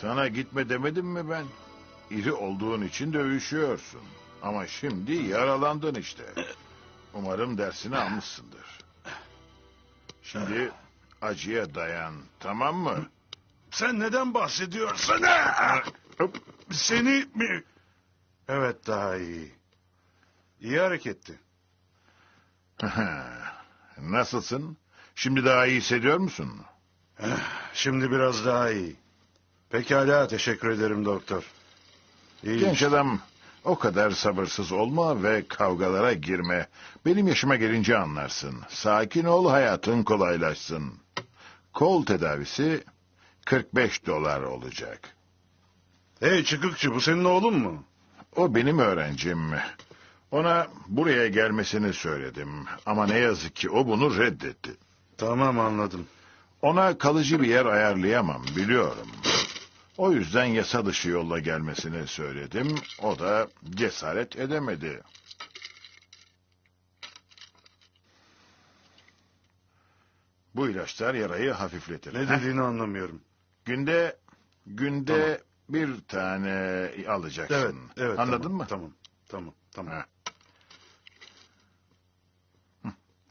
Sana gitme demedim mi ben? İri olduğun için dövüşüyorsun. Ama şimdi yaralandın işte. Umarım dersini almışsındır. Şimdi acıya dayan, tamam mı? Sen neden bahsediyorsun? Seni mi? Evet, daha iyi. İyi hareketti. Nasılsın? Şimdi daha iyi hissediyor musun? Şimdi biraz daha iyi. Pekala, teşekkür ederim doktor. İyi. Genç adam, o kadar sabırsız olma ve kavgalara girme. Benim yaşıma gelince anlarsın. Sakin ol, hayatın kolaylaşsın. Kol tedavisi $45 olacak. Hey çıkıkçı, bu senin oğlun mu? O benim öğrencim. Ona buraya gelmesini söyledim. Ama ne yazık ki o bunu reddetti. Tamam, anladım. Ona kalıcı bir yer ayarlayamam, biliyorum. O yüzden yasa dışı yolla gelmesini söyledim. O da cesaret edemedi. Bu ilaçlar yarayı hafifletir. Ne dediğini anlamıyorum. Günde tamam. Bir tane alacaksın. Evet, anladın tamam, mı? Tamam.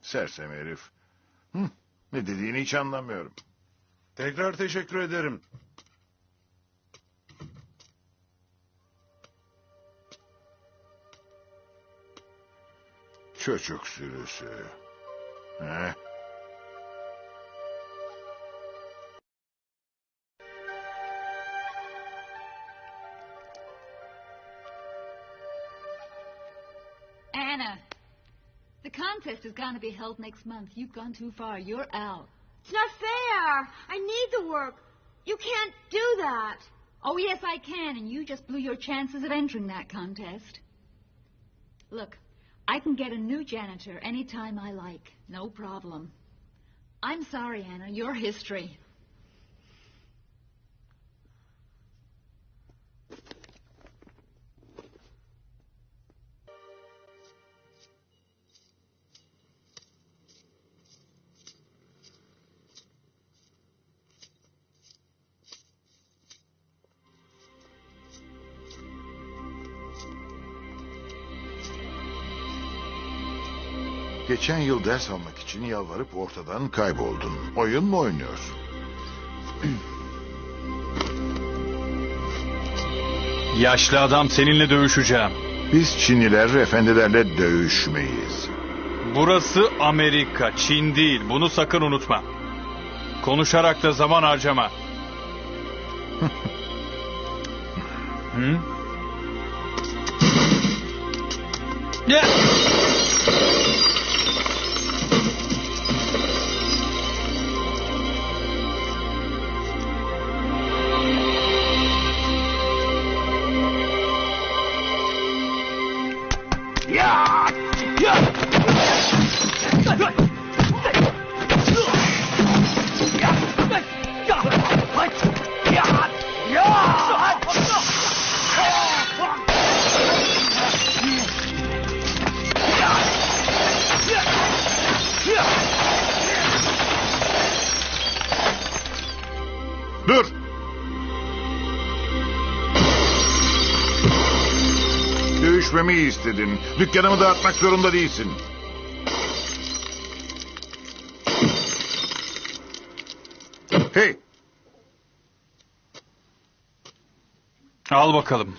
Sersem herif. Ne dediğini hiç anlamıyorum. Tekrar teşekkür ederim. Çocuk sürüsü. Anna, the contest is going to be held next month. You've gone too far. You're out. It's not fair. I need the work. You can't do that. Oh, yes, I can, and you just blew your chances of entering that contest. Look. I can get a new janitor anytime I like. No problem. I'm sorry, Anna. Your history. Geçen yıl ders almak için yalvarıp ortadan kayboldun. Oyun mu oynuyorsun? Yaşlı adam, seninle dövüşeceğim. Biz Çinliler efendilerle dövüşmeyiz. Burası Amerika, Çin değil. Bunu sakın unutma. Konuşarak da zaman harcama. Hı? Ya! Dur! Dövüşmemi istedin. Dükkanımı dağıtmak zorunda değilsin. Hey! Al bakalım.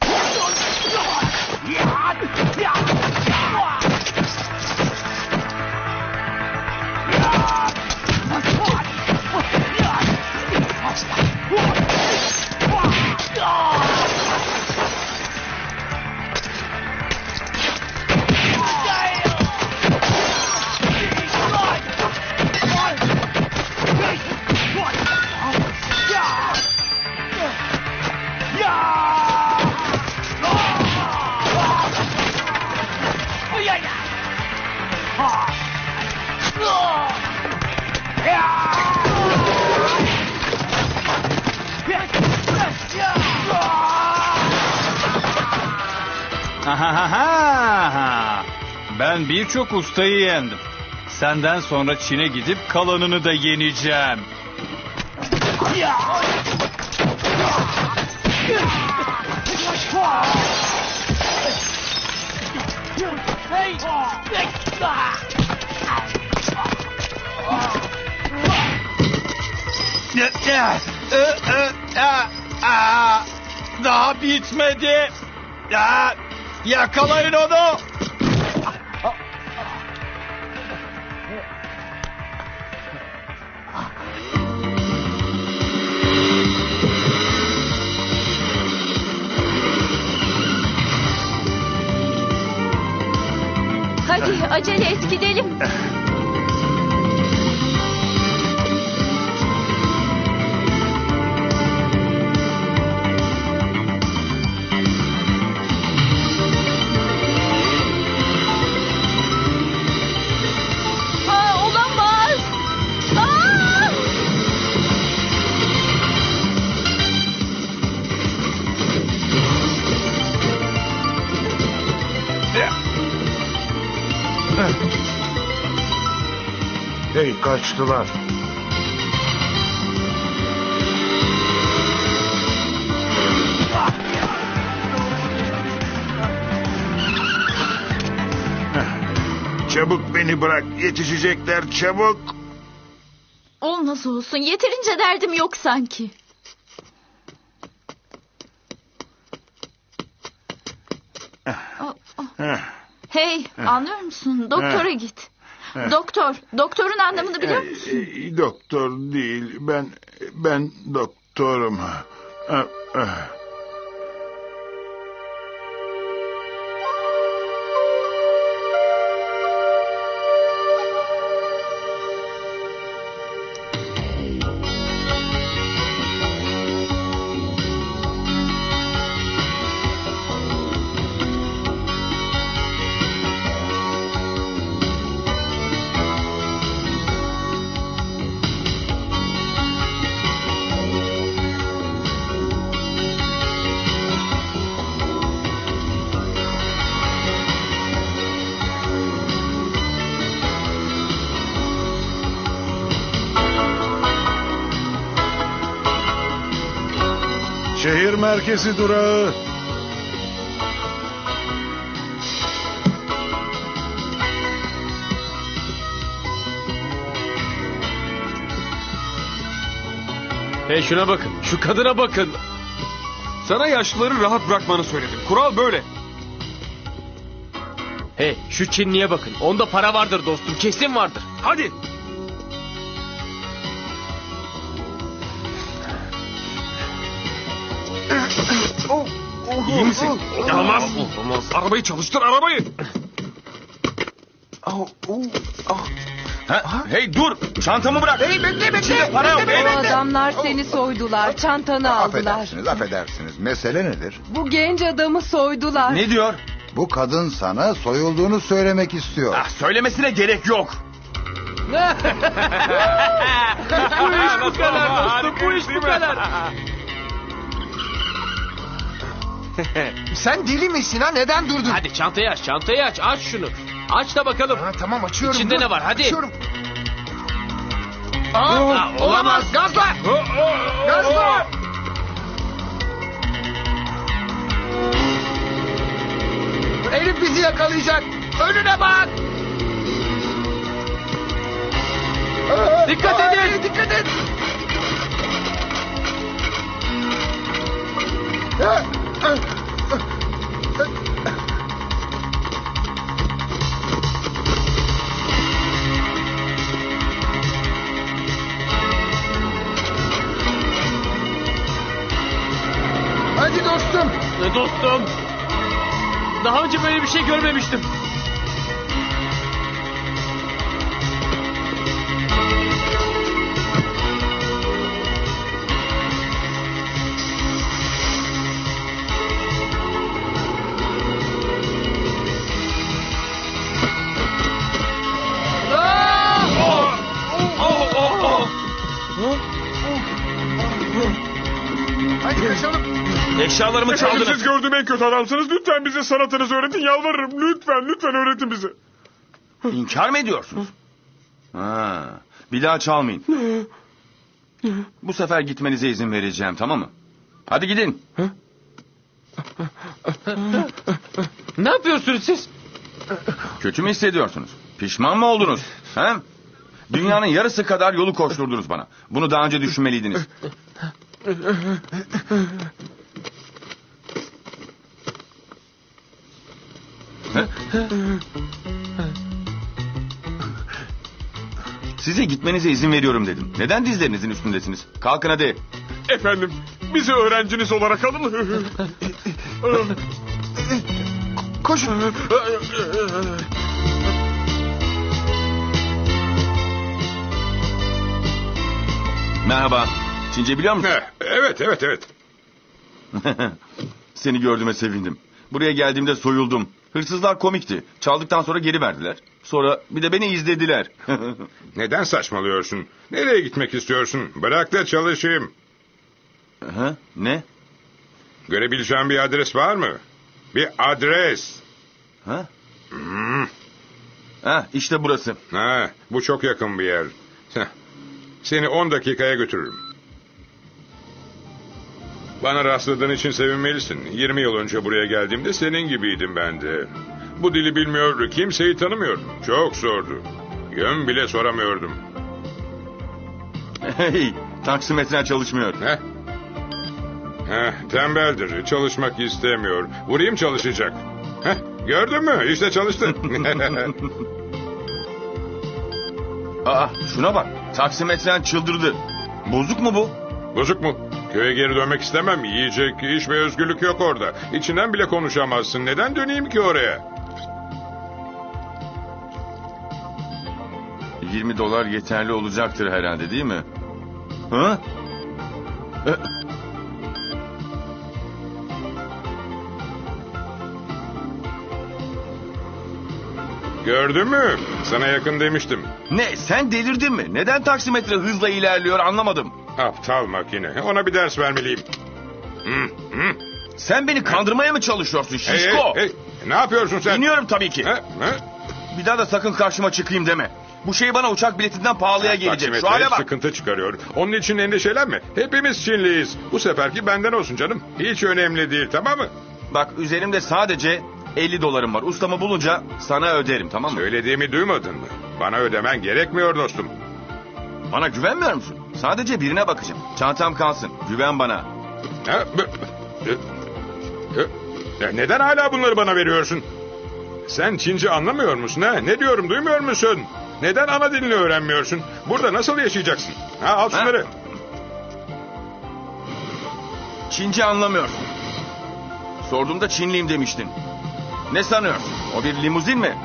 Ben birçok ustayı yendim. Senden sonra Çin'e gidip kalanını da yeneceğim. Daha bitmedi. Yakalayın onu. Hadi acele et, gidelim. Hey, kaçtılar. Çabuk beni bırak, yetişecekler, çabuk. Ol nasıl olsun, yeterince derdim yok sanki. Hey, anlıyor musun? Doktora git. Doktor. Doktorun anlamını biliyor musun? Doktor değil. Ben doktorum. Şehir merkezi durağı. Hey, şuna bakın. Şu kadına bakın. Sana yaşlıları rahat bırakmanı söyledim. Kural böyle. Hey, şu Çinli'ye bakın. Onda para vardır dostum. Kesin vardır. Hadi. İyi misin? Olmaz. Arabayı çalıştır, arabayı. Hey, dur, çantamı bırak. Hey, bekle. O adamlar seni soydular, çantanı aldılar. Affedersiniz. Mesele nedir? Bu genç adamı soydular. Ne diyor? Bu kadın sana soyulduğunu söylemek istiyor. Söylemesine gerek yok. Bu iş bu kadar dostum, bu iş bu kadar. Sen deli misin ha? Neden durdun? Hadi çantayı aç, çantayı aç. Aç şunu. Aç da bakalım. Tamam, açıyorum. İçinde ne var? Hadi. Açıyorum. Olamaz. Gazla. Gazla. Elif bizi yakalayacak. Önüne bak. Dikkat edin. Dikkat edin. Hadi dostum. Dostum. Daha önce böyle bir şey görmemiştim. Eşyalarımı çaldınız. Siz gördüğüm en kötü adamsınız. Lütfen bize sanatınızı öğretin. Yalvarırım. Lütfen öğretin bize. İnkar mı ediyorsunuz? Bir daha çalmayın. Bu sefer gitmenize izin vereceğim, tamam mı? Hadi gidin. Ne yapıyorsunuz siz? Kötü mü hissediyorsunuz? Pişman mı oldunuz? He? Dünyanın yarısı kadar yolu koşturdunuz bana. Bunu daha önce düşünmeliydiniz. Size gitmenize izin veriyorum dedim. Neden dizlerinizin üstündesiniz? Kalkın hadi. Efendim, bizi öğrenciniz olarak alın. Koşun. Merhaba. Çince biliyor musun? Evet. Seni gördüğüme sevindim. Buraya geldiğimde soyuldum. Hırsızlar komikti. Çaldıktan sonra geri verdiler. Sonra bir de beni izlediler. Neden saçmalıyorsun? Nereye gitmek istiyorsun? Bırak da çalışayım. Ha, ne? Görebileceğim bir adres var mı? Bir adres. Ha? Hmm. Ha, işte burası. Ha, bu çok yakın bir yer. Seni 10 dakikaya götürürüm. Bana rastladığın için sevinmelisin. 20 yıl önce buraya geldiğimde senin gibiydim ben de. Bu dili bilmiyordu, kimseyi tanımıyordum. Çok zordu. Yön bile soramıyordum. Hey, taksimetren çalışmıyor. Heh. Heh, tembeldir, çalışmak istemiyor. Vurayım çalışacak. Heh, gördün mü? İşte çalıştın. Aa, şuna bak. Taksimetren çıldırdı. Bozuk mu bu? Bozuk mu? Köye geri dönmek istemem. Yiyecek, iş ve özgürlük yok orada. İçinden bile konuşamazsın. Neden döneyim ki oraya? $20 yeterli olacaktır herhalde, değil mi? Ha? Gördün mü? Sana yakın demiştim. Ne? Sen delirdin mi? Neden taksimetre hızla ilerliyor anlamadım. Aptal makine. Ona bir ders vermeliyim. Sen beni kandırmaya mı çalışıyorsun şişko? Hey. Ne yapıyorsun sen? İniyorum tabii ki. Bir daha da sakın karşıma çıkayım deme. Bu şey bana uçak biletinden pahalıya gelecek. Şu hale bak. Sıkıntı çıkarıyor. Onun için endişelenme. Hepimiz Çinliyiz. Bu seferki benden olsun canım. Hiç önemli değil, tamam mı? Bak, üzerimde sadece $50 var. Ustamı bulunca sana öderim, tamam mı? Söylediğimi duymadın mı? Bana ödemen gerekmiyor dostum. Bana güvenmiyor musun? Sadece birine bakacağım. Çantam kalsın. Güven bana. Neden hala bunları bana veriyorsun? Sen Çince anlamıyor musun ha? Ne diyorum, duymuyor musun? Neden ana dilini öğrenmiyorsun? Burada nasıl yaşayacaksın? Ha, al şunları. Çince anlamıyorsun. Sorduğumda Çinliyim demiştin. Ne sanıyorsun? O bir limuzin mi?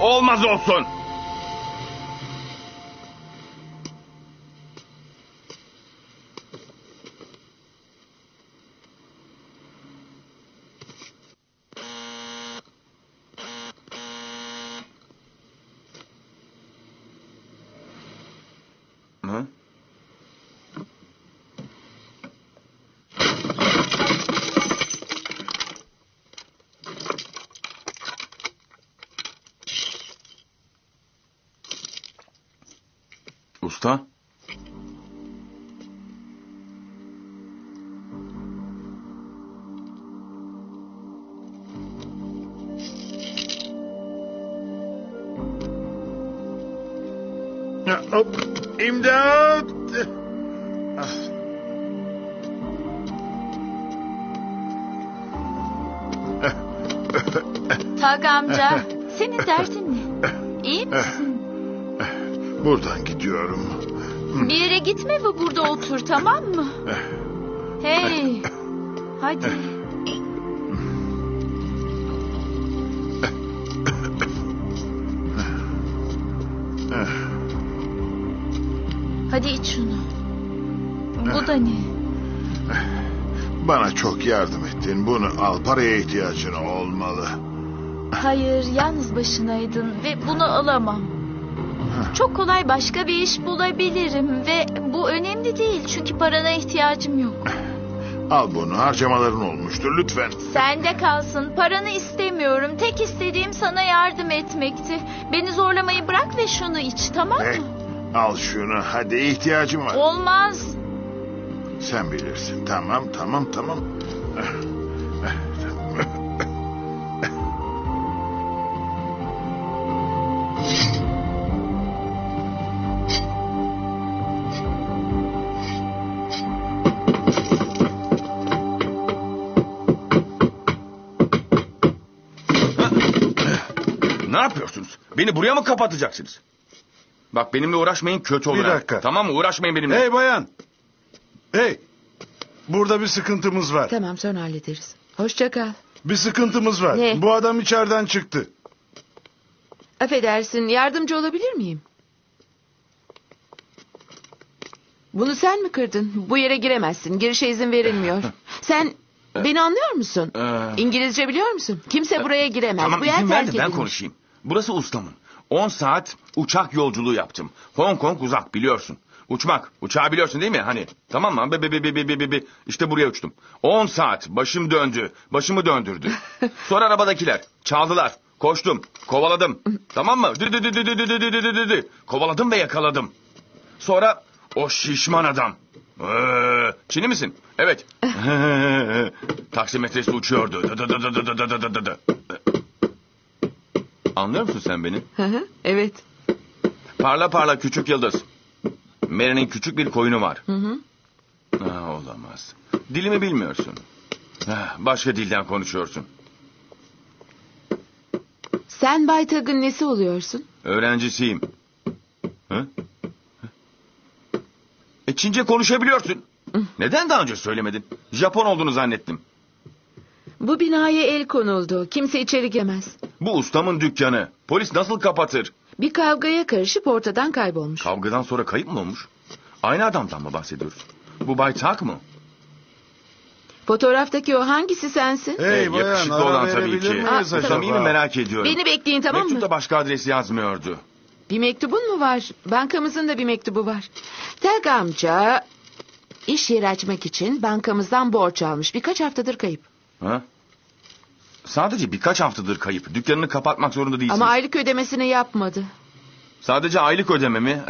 Olmaz olsun. Usta? İmdat! Tak amca, senin derdin ne? İyi misin? Buradan gidiyorum. Bir yere gitme ve burada otur, tamam mı? Hey, hadi. Hadi iç şunu. Bu da ne? Bana çok yardım ettin. Bunu al, paraya ihtiyacın olmalı. Hayır, yalnız başınaydın ve bunu alamam. Çok kolay başka bir iş bulabilirim ve bu önemli değil çünkü parana ihtiyacım yok. Al bunu, harcamaların olmuştur, lütfen. Sende kalsın, paranı istemiyorum. Tek istediğim sana yardım etmekti. Beni zorlamayı bırak ve şunu iç, tamam mı? Al şunu hadi, ihtiyacım var. Olmaz. Sen bilirsin. Tamam. Ne yapıyorsunuz? Beni buraya mı kapatacaksınız? Bak benimle uğraşmayın, kötü olur. Bir dakika. Tamam mı? Uğraşmayın benimle. Hey bayan. Hey. Burada bir sıkıntımız var. Tamam, sonra hallederiz. Hoşça kal. Bir sıkıntımız var. Ne? Bu adam içeriden çıktı. Affedersin, yardımcı olabilir miyim? Bunu sen mi kırdın? Bu yere giremezsin. Girişe izin verilmiyor. Sen beni anlıyor musun? İngilizce biliyor musun? Kimse buraya giremez. Tamam, bu izin ver de ben konuşayım. Burası ustamın. 10 saat uçak yolculuğu yaptım. Hong Kong uzak biliyorsun. Uçmak, uçağı biliyorsun değil mi? Hani tamam mı? İşte buraya uçtum. 10 saat başım döndü. Başımı döndürdü. Sonra arabadakiler çaldılar. Koştum, kovaladım. Tamam mı? Kovaladım ve yakaladım. Sonra o şişman adam. Çinli misin? Evet. Taksimetresi uçuyordu. Anlıyor musun sen beni? Evet. Parla parla küçük yıldız. Mary'nin küçük bir koyunu var. Olamaz. Dilimi bilmiyorsun. Başka dilden konuşuyorsun. Sen Bay Tag'ın nesi oluyorsun? Öğrencisiyim. Çince konuşabiliyorsun. Neden daha önce söylemedin? Japon olduğunu zannettim. Bu binaya el konuldu. Kimse içeri giremez. Bu ustamın dükkanı. Polis nasıl kapatır? Bir kavgaya karışıp ortadan kaybolmuş. Kavgadan sonra kayıp mı olmuş? Aynı adamdan mı bahsediyoruz? Bu Bay Tag mı? Fotoğraftaki o hangisi sensin? Hey bayan, yakışıklı olan tabii ki. Samimi merak ediyorum. Beni bekleyin, tamam mı? Mektupta başka adresi yazmıyordu. Bir mektubun mu var? Bankamızın da bir mektubu var. Tag amca iş yeri açmak için bankamızdan borç almış. Birkaç haftadır kayıp. Ha? Sadece birkaç haftadır kayıp. Dükkanını kapatmak zorunda değilsiniz. Ama aylık ödemesini yapmadı. Sadece aylık ödeme mi?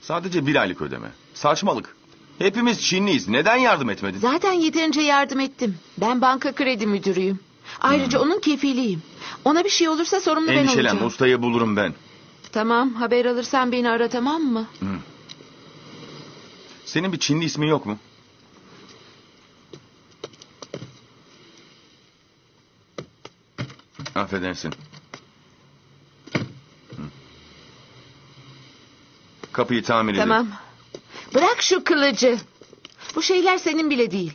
Sadece bir aylık ödeme. Saçmalık. Hepimiz Çinliyiz. Neden yardım etmedin? Zaten yeterince yardım ettim. Ben banka kredi müdürüyüm. Ayrıca onun kefiliyim. Ona bir şey olursa sorumlu ben olacağım. Endişelenme, ustayı bulurum ben. Tamam, haber alırsan beni ara, tamam mı? Senin bir Çinli ismin yok mu? Affedersin. Kapıyı tamir edin. Tamam. Bırak şu kılıcı. Bu şeyler senin bile değil.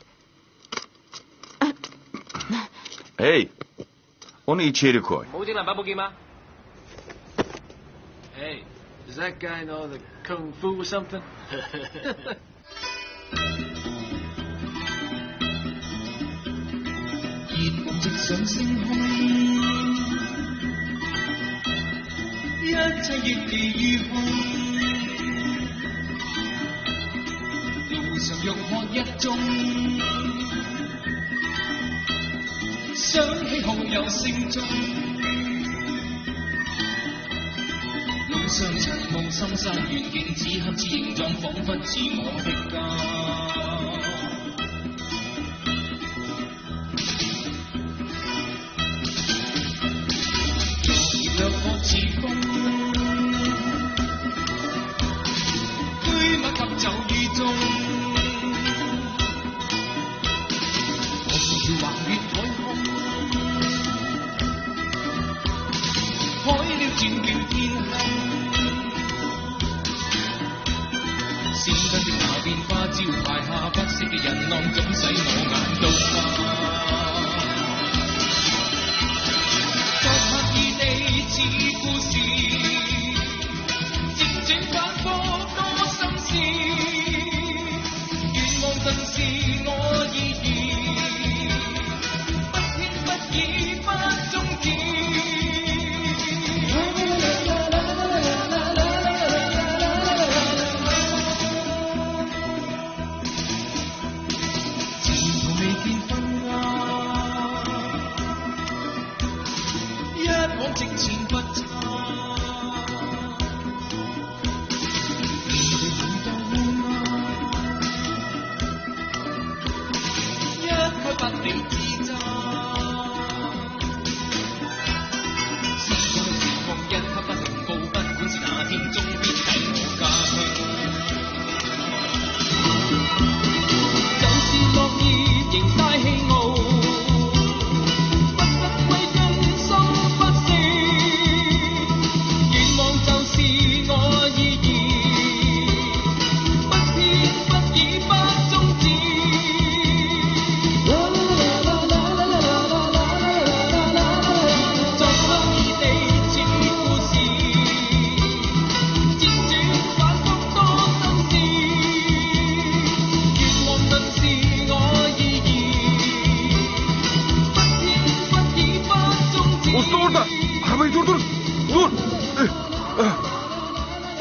Hey. Onu içeri koy. Hey, does that guy know the kung fu or something?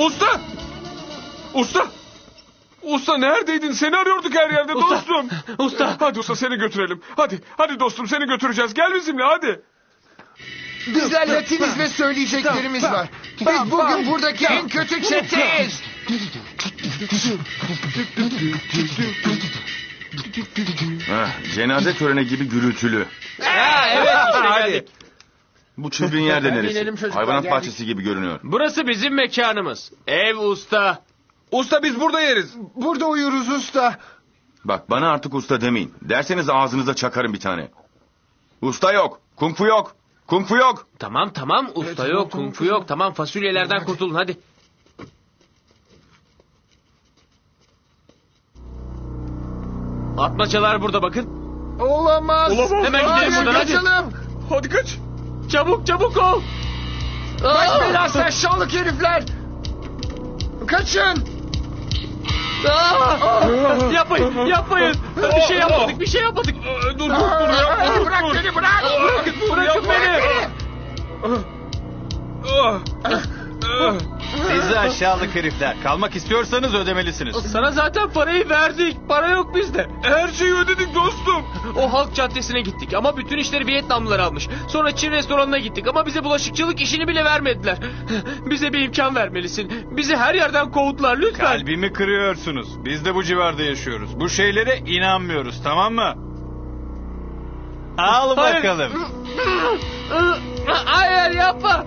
Usta! Usta! Usta neredeydin? Seni arıyorduk her yerde usta, dostum. Usta! Hadi usta seni götürelim. Hadi dostum seni götüreceğiz. Gel bizimle hadi. Bizler latiniz ve söyleyeceklerimiz var. Biz bugün buradaki en kötü çeteyiz. Cenaze töreni gibi gürültülü. Evet hadi. Bu çılgın yerde neresi? Hayvanat bahçesi gibi görünüyor. Burası bizim mekanımız. Ev usta. Usta biz burada yeriz. Burada uyuruz usta. Bak bana artık usta demeyin. Derseniz ağzınıza çakarım bir tane. Usta yok. Kung fu yok. Kung fu yok. Tamam usta evet, yok kung fu yok. Tamam fasulyelerden hadi. Kurtulun hadi. Atmacalar burada bakın. Olamaz. Hemen gidelim buradan hadi. Hadi kaç. Çabuk ol. Kaç belası aşağılık herifler. Kaçın. Yapmayın. Bir şey yapmadık. Dur. Bırak beni bırak. Bırakın beni. Siz aşağılık herifler. Kalmak istiyorsanız ödemelisiniz. Sana zaten parayı verdik. Para yok bizde. Her şeyi ödedik dostum. O halk caddesine gittik ama bütün işleri Vietnamlılar almış. Sonra Çin restoranına gittik ama bize bulaşıkçılık işini bile vermediler. Bize bir imkan vermelisin. Bizi her yerden kovdular lütfen. Kalbimi kırıyorsunuz. Biz de bu civarda yaşıyoruz. Bu şeylere inanmıyoruz tamam mı? Al bakalım. Hayır yapma.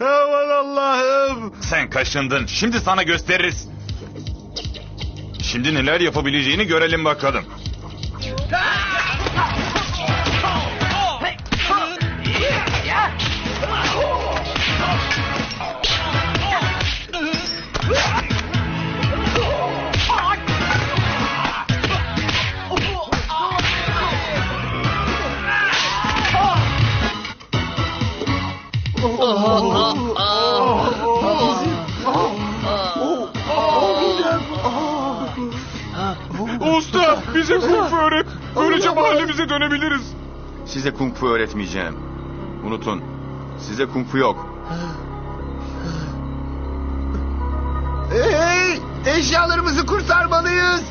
Aman Allah'ım. Sen kaşındın. Şimdi sana gösteririz. Şimdi neler yapabileceğini görelim bakalım. Usta bize kung fu öğret. Böylece mahallemize dönebiliriz. Size kung fu öğretmeyeceğim. Unutun. Size kung fu yok. Hey! Eşyalarımızı kurtarmalıyız.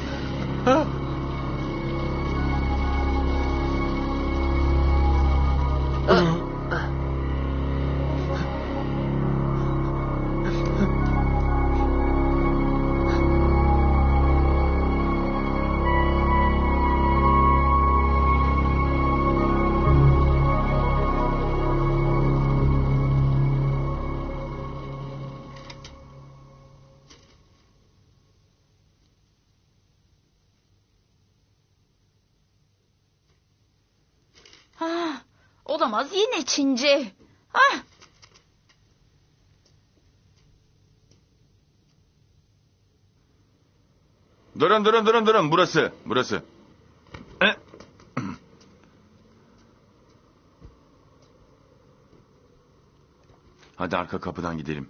Olamaz yine Çince. Ah! Durun. Burası. Hadi arka kapıdan gidelim.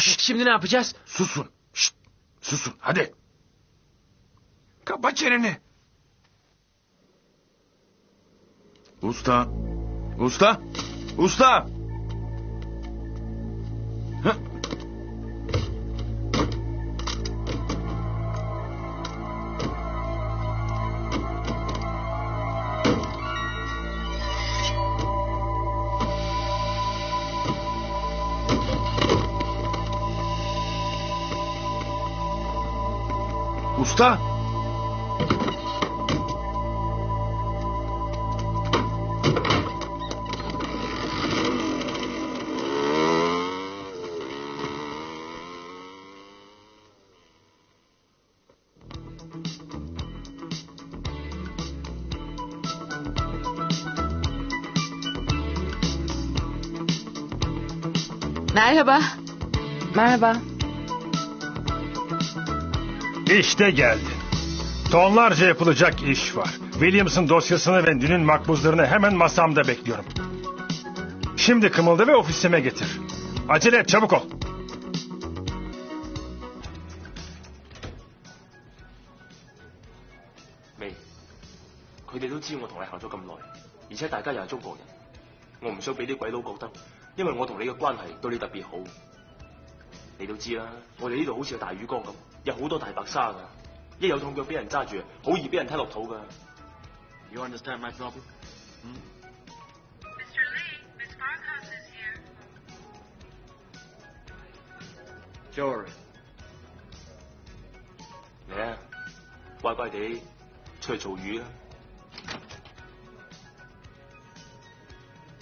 Şimdi ne yapacağız? Susun. Şşt, susun hadi. Kapa çeneni. Usta. Hı. Usta! Merhaba. Merhaba. İşte geldi. Tonlarca yapılacak iş var. Williams'ın dosyasını ve dünün makbuzlarını hemen masamda bekliyorum. Şimdi kımılda ve ofisime getir. Acele et, çabuk ol. You understand my problem? Hmm? Mr. Lee, Miss Barkhouse is here. Jory. Yeah. Why by day?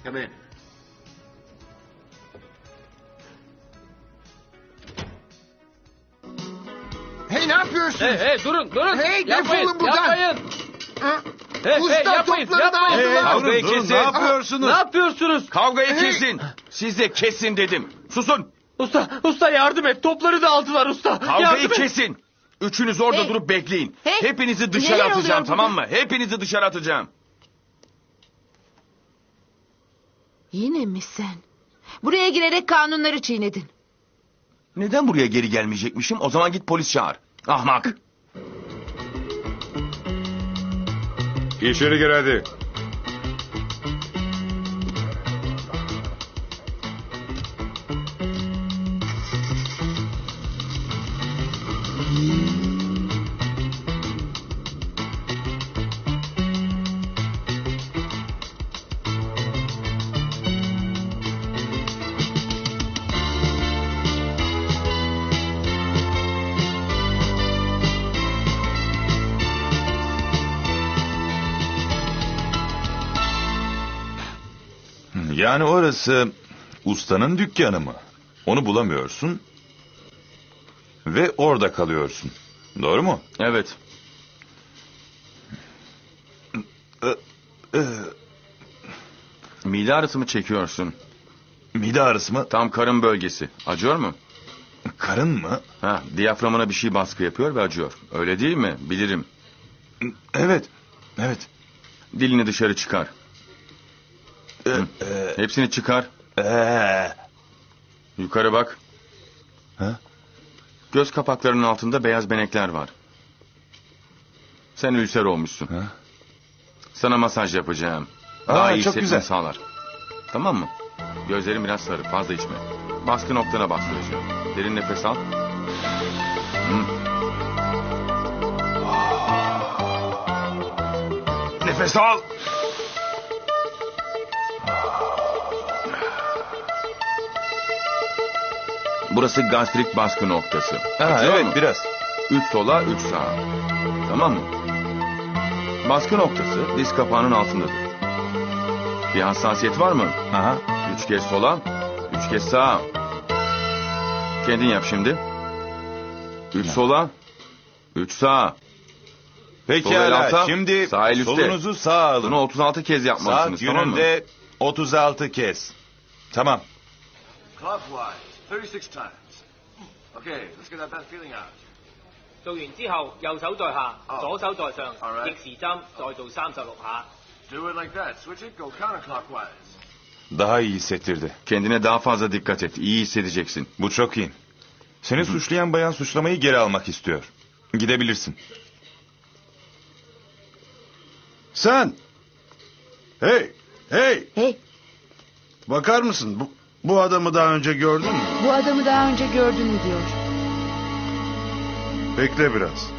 Come in. Hey, ne yapıyorsunuz? Hey, durun. Hey, defolun buradan. Yapmayın. Ha? Kavgayı kesin. Ne yapıyorsunuz? Kavgayı kesin. Siz de kesin dedim. Susun. Usta yardım et. Topları da aldılar usta. Kavgayı kesin. Üçünüz orada durup bekleyin. Hepinizi dışarı atacağım, tamam mı? Hepinizi dışarı atacağım. Yine mi sen? Buraya girerek kanunları çiğnedin. Neden buraya geri gelmeyecekmişim? O zaman git polis çağır. Ahmak. İçeri gir hadi. Yani orası ustanın dükkanı mı? Onu bulamıyorsun ve orada kalıyorsun. Doğru mu? Evet. Mide ağrısı mı çekiyorsun? Mide ağrısı mı? Tam karın bölgesi. Acıyor mu? Karın mı? Ha, diyaframına bir şey baskı yapıyor ve acıyor. Öyle değil mi? Bilirim. Evet. Dilini dışarı çıkar. Hepsini çıkar. Yukarı bak. Ha? Göz kapaklarının altında beyaz benekler var. Sen ülser olmuşsun. Ha? Sana masaj yapacağım. Daha iyi hissetmeni sağlar. Tamam mı? Gözlerin biraz sarı, fazla içme. Baskı noktana bastıracağım. Derin nefes al. Nefes al. Burası gastrik baskı noktası. Evet, biraz. 3 sola, 3 sağa. Tamam mı? Baskı noktası diz kapağının altındadır. Bir hassasiyet var mı? Aha. 3 kez sola, 3 kez sağa. Kendin yap şimdi. 3 sola, 3 sağa. Peki alta, şimdi sağ el üstte. Solunuzu sağa alın. Bunu 36 kez yapmalısınız, tamam mı? Saat yönünde 36 kez. Tamam. Clockwise. 36 times. Okay, let's get that bad feeling out. 做完之後，右手在下，左手在上，逆時針再做36下。Do it like that. Switch it, go counterclockwise. Daha iyi hissettirdi. Kendine daha fazla dikkat et. İyi hissedeceksin. Bu çok iyi. Seni suçlayan bayan suçlamayı geri almak istiyor. Gidebilirsin. Sen. Hey. Bakar mısın? Bu adamı daha önce gördün mü? Diyor. Bekle biraz.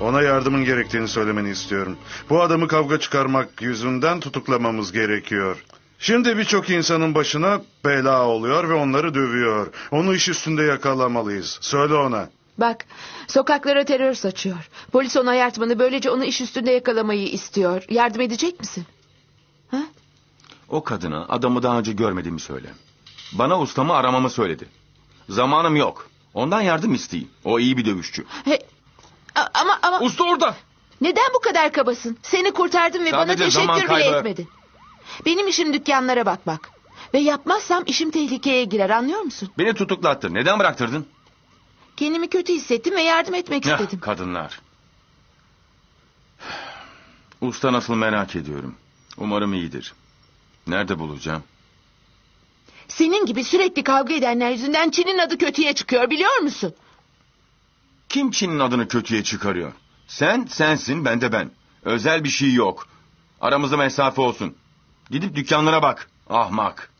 Ona yardımın gerektiğini söylemeni istiyorum. Bu adamı kavga çıkarmak yüzünden tutuklamamız gerekiyor. Şimdi birçok insanın başına bela oluyor ve onları dövüyor. Onu iş üstünde yakalamalıyız. Söyle ona. Bak, sokaklara terör saçıyor. Polis onu ayartmanı, böylece onu iş üstünde yakalamayı istiyor. Yardım edecek misin? Ha? O kadına adamı daha önce görmediğimi söyle. Bana ustamı aramamı söyledi. Zamanım yok. Ondan yardım isteyeyim. O iyi bir dövüşçü. Ama... Usta orada. Neden bu kadar kabasın? Seni kurtardım ve sadece bana teşekkür bile etmedin. Benim işim dükkanlara bakmak. Ve yapmazsam işim tehlikeye girer, anlıyor musun? Beni tutuklattın. Neden bıraktırdın? Kendimi kötü hissettim ve yardım etmek istedim. Kadınlar. Usta nasıl merak ediyorum. Umarım iyidir. Nerede bulacağım? Senin gibi sürekli kavga edenler yüzünden Çin'in adı kötüye çıkıyor, biliyor musun? Kim Çin'in adını kötüye çıkarıyor? Sen sensin, ben de ben. Özel bir şey yok. Aramızda mesafe olsun. Gidip dükkanlara bak. Ahmak.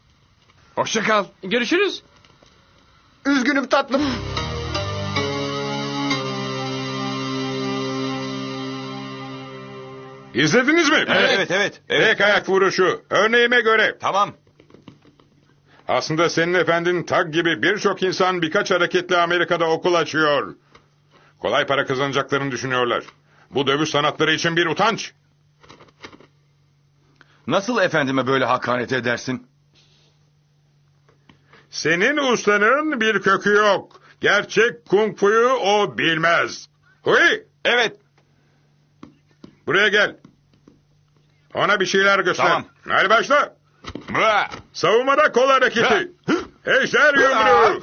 Hoşça kal. Görüşürüz. Üzgünüm tatlım. İzlediniz mi? Evet. Tek ayak vuruşu. Örneğime göre. Tamam. Aslında senin efendin Tag gibi birçok insan birkaç hareketle Amerika'da okul açıyor. Kolay para kazanacaklarını düşünüyorlar. Bu dövüş sanatları için bir utanç. Nasıl efendime böyle hakaret edersin? Senin ustanın bir kökü yok. Gerçek kung fu'yu o bilmez. Huy! Evet. Buraya gel. Ona bir şeyler göster. Tamam. Hadi başla. Savunmada kol hareketi. Ejder yumruğu.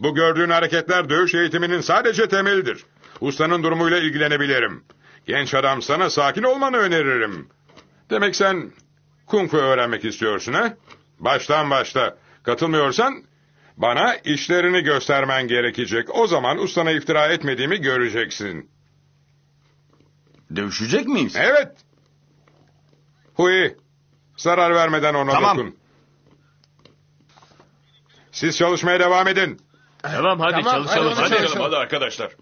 Bu gördüğün hareketler dövüş eğitiminin sadece temelidir. Ustanın durumuyla ilgilenebilirim. Genç adam, sana sakin olmanı öneririm. Demek sen kung fu öğrenmek istiyorsun ha? Baştan başla. Katılmıyorsan bana işlerini göstermen gerekecek. O zaman ustana iftira etmediğimi göreceksin. Dövüşecek miyiz? Evet. Hui, zarar vermeden ona dokun. Siz çalışmaya devam edin. Tamam, hadi çalışalım. Hadi arkadaşlar.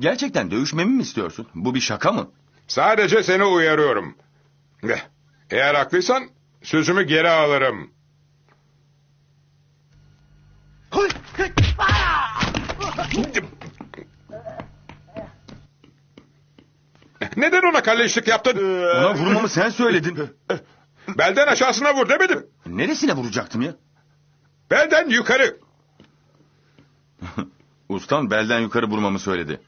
Gerçekten dövüşmemi mi istiyorsun? Bu bir şaka mı? Sadece seni uyarıyorum. Eğer haklıysan sözümü geri alırım. Neden ona kalleşlik yaptın? Ona vurmamı sen söyledin. Belden aşağısına vur demedim. Neresine vuracaktım ya? Belden yukarı. Ustan belden yukarı vurmamı söyledi.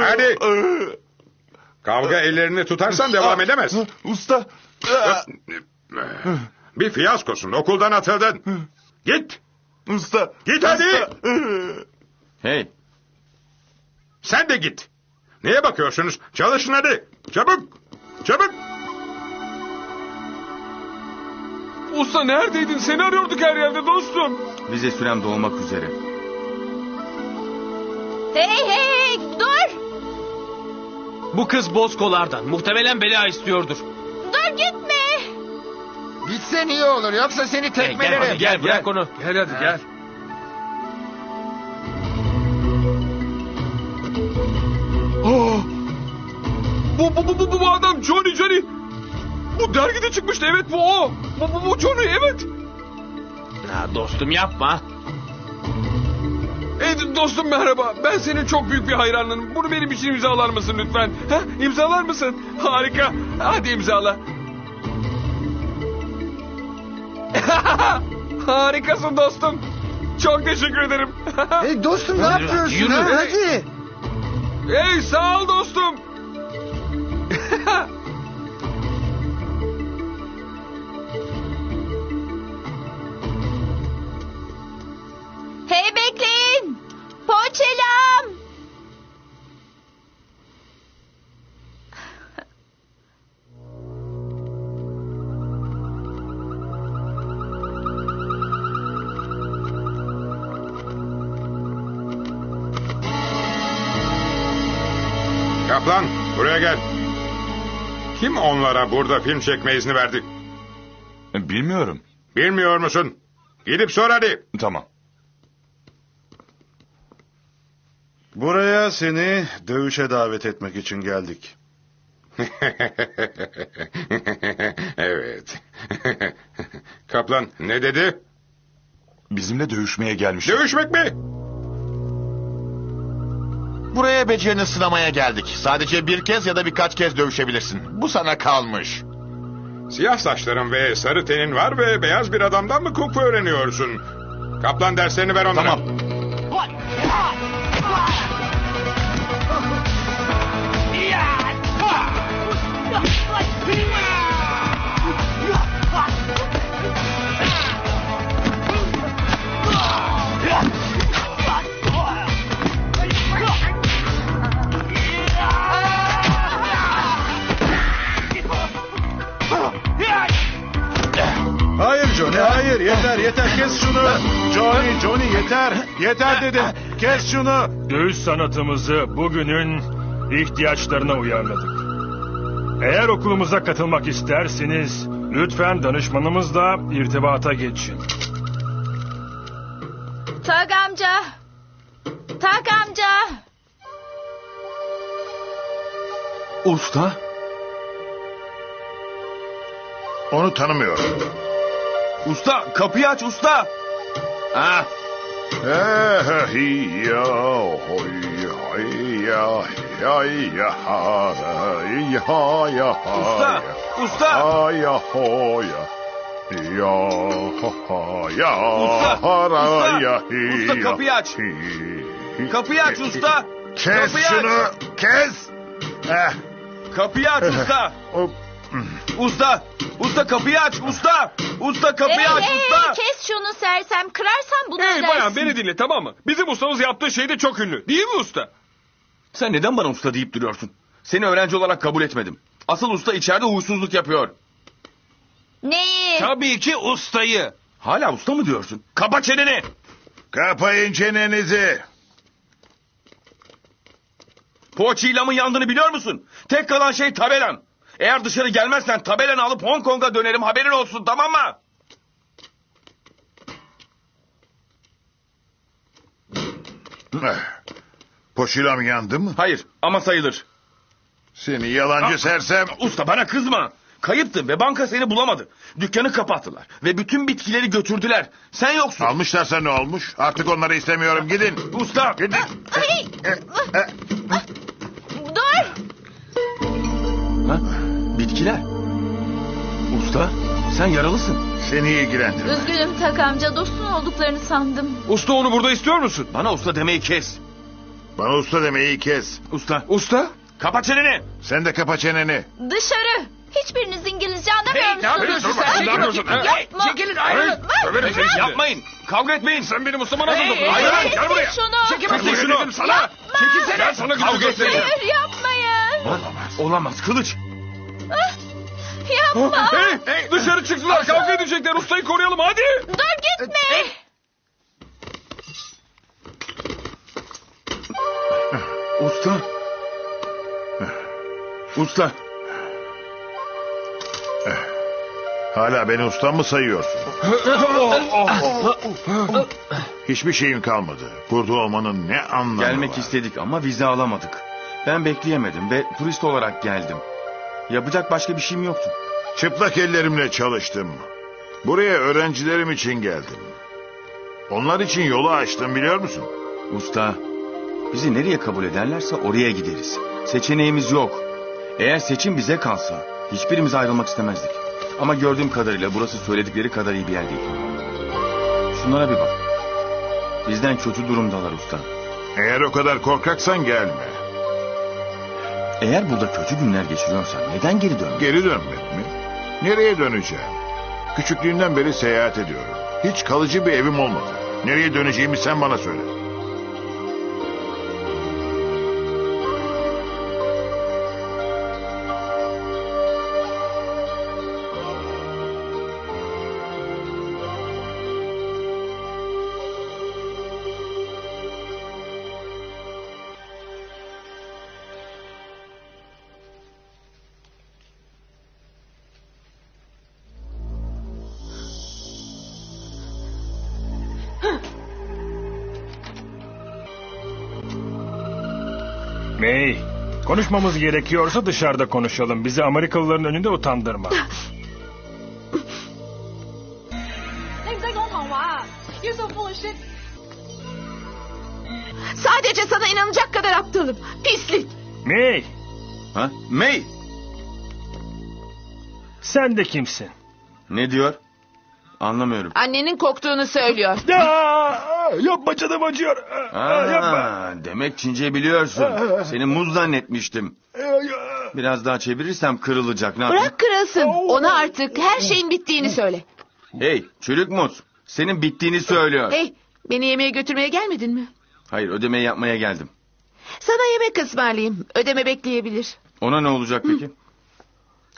Hadi. Kavga ellerini tutarsan devam edemez. Usta. Bir fiyaskosun. Okuldan atıldın. Git. Usta. Git hadi. Hey. Sen de git. Neye bakıyorsunuz? Çalışın hadi. Çabuk. Çabuk. Usta neredeydin? Seni arıyorduk her yerde dostum. Vize sürem dolmak üzere. Hey dur. Bu kız bozkolardan. Muhtemelen bela istiyordur. Dur gitme. Gitsen iyi olur. Yoksa seni tekmelerim. Gel bırak onu. Gel hadi gel. Bu adam Johnny. Bu dergide çıkmıştı, evet bu o. Bu Johnny, evet. Dostum yapma. Dostum merhaba. Ben senin çok büyük bir hayranınım. Bunu benim için imzalar mısın lütfen? İmzalar mısın? Harika. Hadi imzala. Harikasın dostum. Çok teşekkür ederim. Dostum ne yapıyorsun? Yürü. Hadi. Hey sağ ol dostum. Hey bekleyin. Poğaçalam. Kaplan buraya gel. Kim onlara burada film çekme izni verdi? Bilmiyorum. Bilmiyor musun? Gidip sor hadi. Tamam. Buraya seni dövüşe davet etmek için geldik. Evet. Kaplan ne dedi? Bizimle dövüşmeye gelmiş. Dövüşmek mi? Buraya becerini sınamaya geldik. Sadece bir kez ya da birkaç kez dövüşebilirsin. Bu sana kalmış. Siyah saçların ve sarı tenin var ve beyaz bir adamdan mı kung fu öğreniyorsun? Kaplan derslerini ver onlara. Tamam. kes şunu. Johnny yeter dedim. Kes şunu. Dövüş sanatımızı bugünün ihtiyaçlarına uyarladık. Eğer okulumuza katılmak isterseniz lütfen danışmanımızla irtibata geçin. Tak amca. Usta? Onu tanımıyorum. Usta, kapıyı aç usta. Ha? Usta kapıyı aç. Kapıyı aç usta. Kes şunu, kes. Kapıyı aç usta. Usta kapıyı aç usta. Usta kapıyı aç usta. Kes şunu sersem, kırarsan bunu edersin. Bayan beni dinle, tamam mı? Bizim ustamız yaptığı şey de çok ünlü. Değil mi usta? Sen neden bana usta deyip duruyorsun? Seni öğrenci olarak kabul etmedim. Asıl usta içeride huysuzluk yapıyor. Neyi? Tabii ki ustayı. Hala usta mı diyorsun? Kapa çeneni. Kapayın çenenizi. Poğaçayla mı yandığını biliyor musun? Tek kalan şey tabelan. Eğer dışarı gelmezsen tabelanı alıp Hong Kong'a dönerim, haberin olsun, tamam mı? Poşilam yandı mı? Hayır ama sayılır. Seni yalancı sersem... Usta bana kızma. Kayıptın ve banka seni bulamadı. Dükkanı kapattılar ve bütün bitkileri götürdüler. Sen yoksun. Almışlarsa ne olmuş? Artık onları istemiyorum, gidin. Usta. Gidin. Dur. Ha? Bitkiler. Usta sen yaralısın. Seni ilgilendirme. Üzgünüm Tak amca, dostun olduklarını sandım. Usta onu burada istiyor musun? Bana usta demeyi kes. Bana usta demeyi kes. Usta. Usta. Kapa çeneni. Sen de kapa çeneni. Dışarı. Hiçbiriniz İngilizce anlamıyor musunuz? Yapma. Çekilin, ayrılın. Yapmayın. Kavga etmeyin. Sen benim ustama nasıl dokunur? Ayrılın. Gel buraya. Çekil şunu. Sana. Çekilsene. Sana kavga etmeyin. Hayır yapmayın. Olamaz. Kılıç. Yapma. Dışarı çıktılar. Kavga edecekler. Ustayı koruyalım hadi. Dur gitme. Usta. Usta. Hala beni ustam mı sayıyorsun? Hiçbir şeyin kalmadı. Burada olmanın ne anlamı var? Gelmek istedik ama vize alamadık. Ben bekleyemedim ve turist olarak geldim. Yapacak başka bir şeyim yoktu. Çıplak ellerimle çalıştım. Buraya öğrencilerim için geldim. Onlar için yolu açtım, biliyor musun? Usta, bizi nereye kabul ederlerse oraya gideriz. Seçeneğimiz yok. Eğer seçim bize kalsa hiçbirimiz ayrılmak istemezdik. Ama gördüğüm kadarıyla burası söyledikleri kadar iyi bir yer değil. Şunlara bir bak. Bizden kötü durumdalar usta. Eğer o kadar korkaksan gelme. Eğer burada kötü günler geçiriyorsan neden geri dönme? Geri dönmek mi? Nereye döneceğim? Küçüklüğümden beri seyahat ediyorum. Hiç kalıcı bir evim olmadı. Nereye döneceğimi sen bana söyle. May, konuşmamız gerekiyorsa dışarıda konuşalım. Bizi Amerikalıların önünde utandırma. Sadece sana inanacak kadar aptalım. Pislik. May. Ha? May. Sen de kimsin? Ne diyor? Anlamıyorum. Annenin koktuğunu söylüyor. Yapma, canım acıyor. Yapma. Demek Çince biliyorsun. Seni muz zannetmiştim. Biraz daha çevirirsem kırılacak. Ne yapayım? Bırak kırılsın. Ona artık her şeyin bittiğini söyle. Hey çürük muz. Senin bittiğini söylüyor. Hey beni yemeğe götürmeye gelmedin mi? Hayır, ödemeyi yapmaya geldim. Sana yemek ısmarlayayım. Ödeme bekleyebilir. Ona ne olacak peki?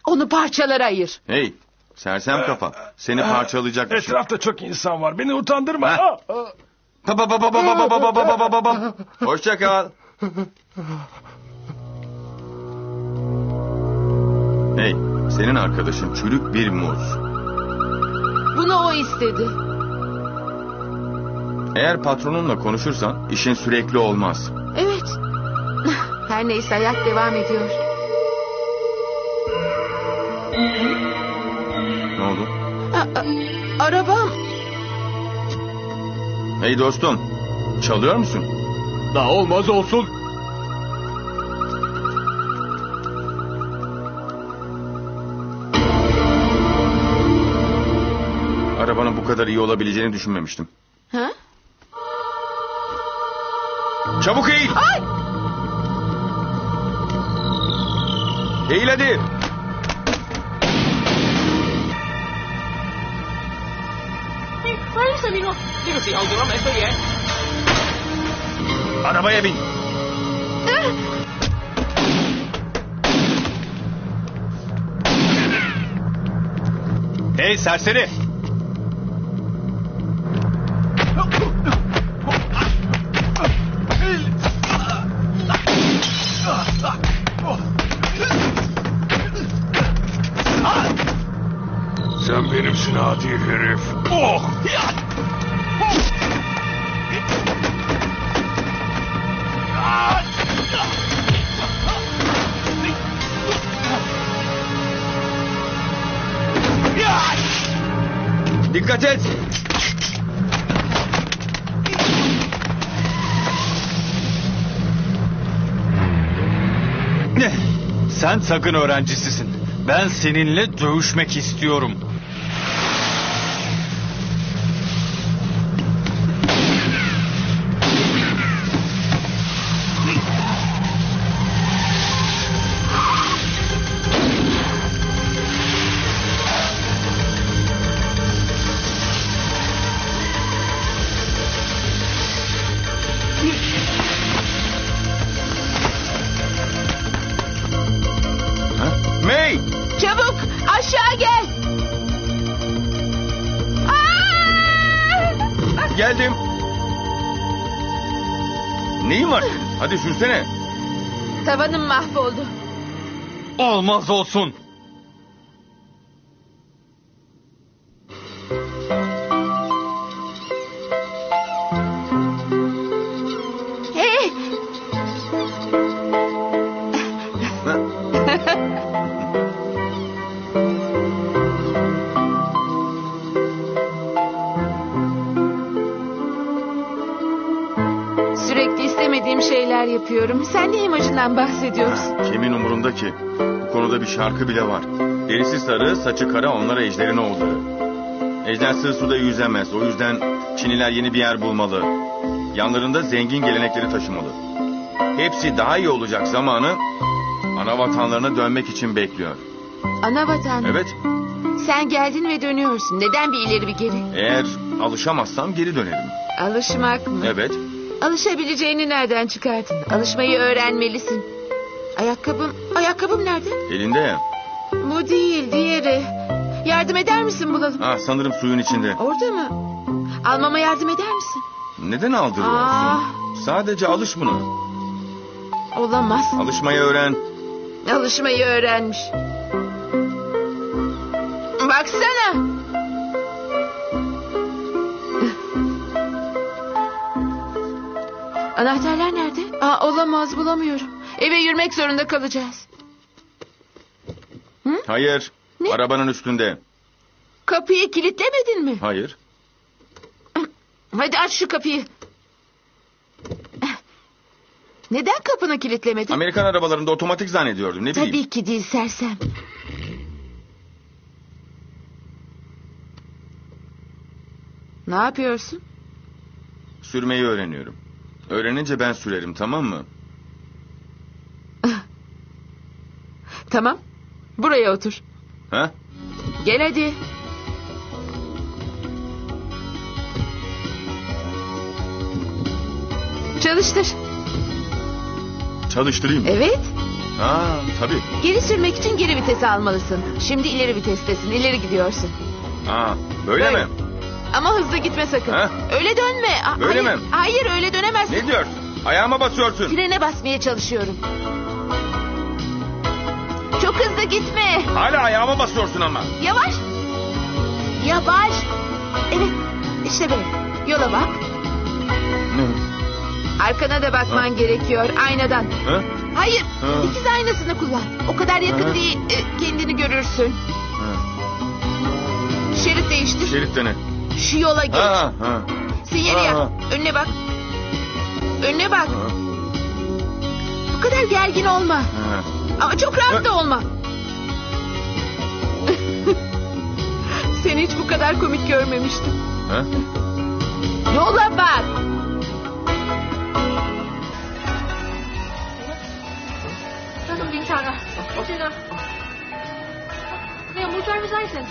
Onu parçalara ayır. Hey Sersem kafa. Seni parçalayacak. Etrafta çok insan var. Beni utandırma. Hoşça kal. Hey, senin arkadaşın çürük bir muz. Bunu o istedi. Eğer patronunla konuşursan işin sürekli olmaz. Evet. Her neyse, hayat devam ediyor. Ne oldu? Arabam. Hey dostum, çalıyor musun? Daha olmaz olsun. Arabanın bu kadar iyi olabileceğini düşünmemiştim. Ha? Çabuk eğil. Ay! Eğil hadi. Arabaya bin. Hey serseri. Sen benimsin adi herif. Oh! Dikkat et! Sen sakın öğrencisisin. Ben seninle dövüşmek istiyorum. Geldim. Neyin var? Hadi sürsene. Tavanım mahvoldu. Olmaz olsun. Hey. Şeyler yapıyorum. Sen ne imajından bahsediyorsun? Kimin umurunda ki? Bu konuda bir şarkı bile var. Derisi sarı, saçı kara, onlara ejderin oğulları. Ejder sığ suda yüzemez. O yüzden Çinliler yeni bir yer bulmalı. Yanlarında zengin gelenekleri taşımalı. Hepsi daha iyi olacak zamanı ana vatanlarına dönmek için bekliyor. Ana vatan? Evet. Sen geldin ve dönüyorsun. Neden bir ileri bir geri? Eğer alışamazsam geri dönerim. Alışmak mı? Evet. Alışabileceğini nereden çıkardın? Alışmayı öğrenmelisin. Ayakkabım nerede? Elinde ya. Bu değil, diğeri. Yardım eder misin bulalım? Ah, sanırım suyun içinde. Orada mı? Almama yardım eder misin? Neden aldırıyorsun? Sadece alış buna. Olamaz. Alışmayı öğren. Alışmayı öğrenmiş. Baksana. Anahtarlar nerede? Olamaz, bulamıyorum. Eve yürümek zorunda kalacağız. Hı? Hayır. Ne? Arabanın üstünde. Kapıyı kilitlemedin mi? Hayır. Hadi aç şu kapıyı. Neden kapını kilitlemedin? Amerikan arabalarında otomatik zannediyordum, ne bileyim. Tabii ki değil sersem. Ne yapıyorsun? Sürmeyi öğreniyorum. Öğrenince ben sürerim, tamam mı? Tamam. Buraya otur. Ha? Gel hadi. Çalıştır. Çalıştırayım. Evet. Aa, tabii. Geri sürmek için geri vitesi almalısın. Şimdi ileri vitestesin, ileri gidiyorsun. Aa, böyle mi? Ama hızlı gitme sakın. Ha? Öyle dönme. Böyle mi? Hayır, öyle dönemezsin. Ne diyorsun? Ayağıma basıyorsun. Frene basmaya çalışıyorum. Çok hızlı gitme. Hala ayağıma basıyorsun ama. Yavaş. Yavaş. Evet, işte böyle. Yola bak. Arkana da bakman gerekiyor, aynadan. Ha? Hayır, dikiz aynasını kullan. O kadar yakın değil, kendini görürsün. Şerit değiştir. Şerit dene. Şu yola geç. Sinyali yak. Önüne bak. Önüne bak. Bu kadar gergin olma. Ama çok rahat da olma. Seni hiç bu kadar komik görmemiştim. Yola bak.我知道，你唔好再咁細聲。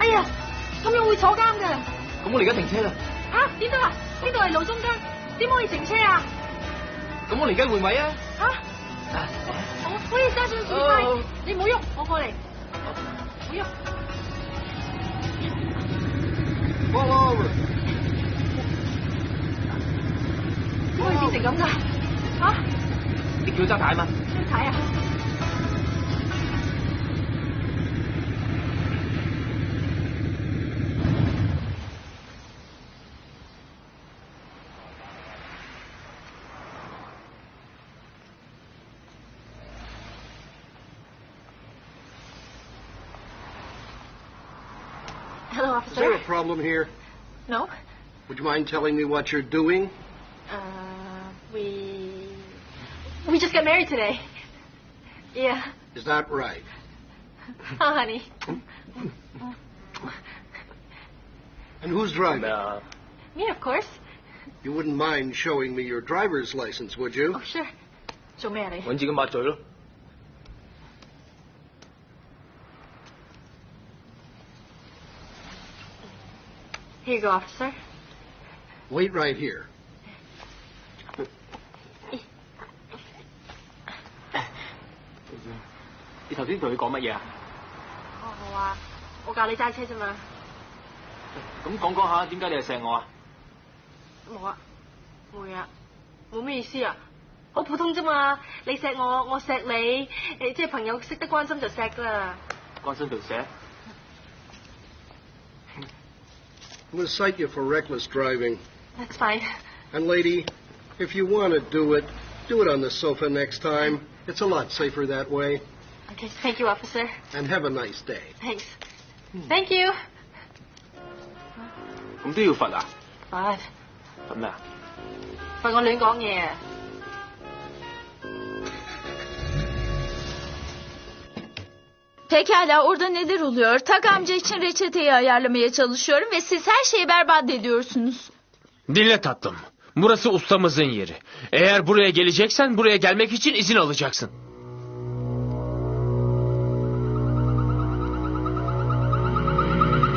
哎呀，後尾我會坐監㗎。咁我而家停車啦。啊？點啊？呢度啊？呢度係路中間。點我要停車啊？我可以揸上去。我唔會成咁㗎。我唔會變成咁㗎。嚇？你叫揸牌嘛？睇啊！ Hello, officer. Is there a problem here? No. Would you mind telling me what you're doing? We just got married today. Yeah. Is that right? Oh, honey. And who's driving? Me, of course. You wouldn't mind showing me your driver's license, would you? Oh, sure. So, Mary. When did you get married? Here you go, officer. Wait right here. You 頭先同佢講乜嘢啊？我話我教你揸車啫嘛。咁講講下，點解你係錫我啊？冇啊，冇嘢，冇咩意思啊，好普通啫嘛。你錫我，我錫你，即係朋友識得關心就錫㗎啦。關心就錫。 I'm going to cite you for reckless driving. That's fine. And lady, if you want to do it on the sofa next time. It's a lot safer that way. Okay, thank you, officer. And have a nice day. Thanks. Thank you. 咁都要罰啊？罰？罰咩啊？罰我亂講嘢。 Pekala, orada neler oluyor? Tak amca için reçeteyi ayarlamaya çalışıyorum ve siz her şeyi berbat ediyorsunuz. Dinle tatlım. Burası ustamızın yeri. Eğer buraya geleceksen buraya gelmek için izin alacaksın.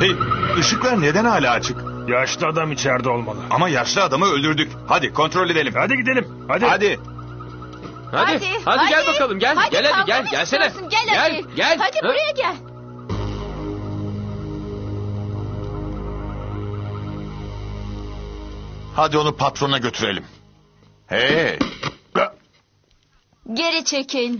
Hey, ışıklar neden hala açık? Yaşlı adam içeride olmalı. Ama yaşlı adamı öldürdük. Hadi kontrol edelim. Hadi gidelim. Hadi. Hadi. Hadi gel bakalım, gel. Hadi, gel hadi, gel. Gelsene. Gel. Hadi buraya gel. Hadi onu patrona götürelim. Hey. Geri çekil.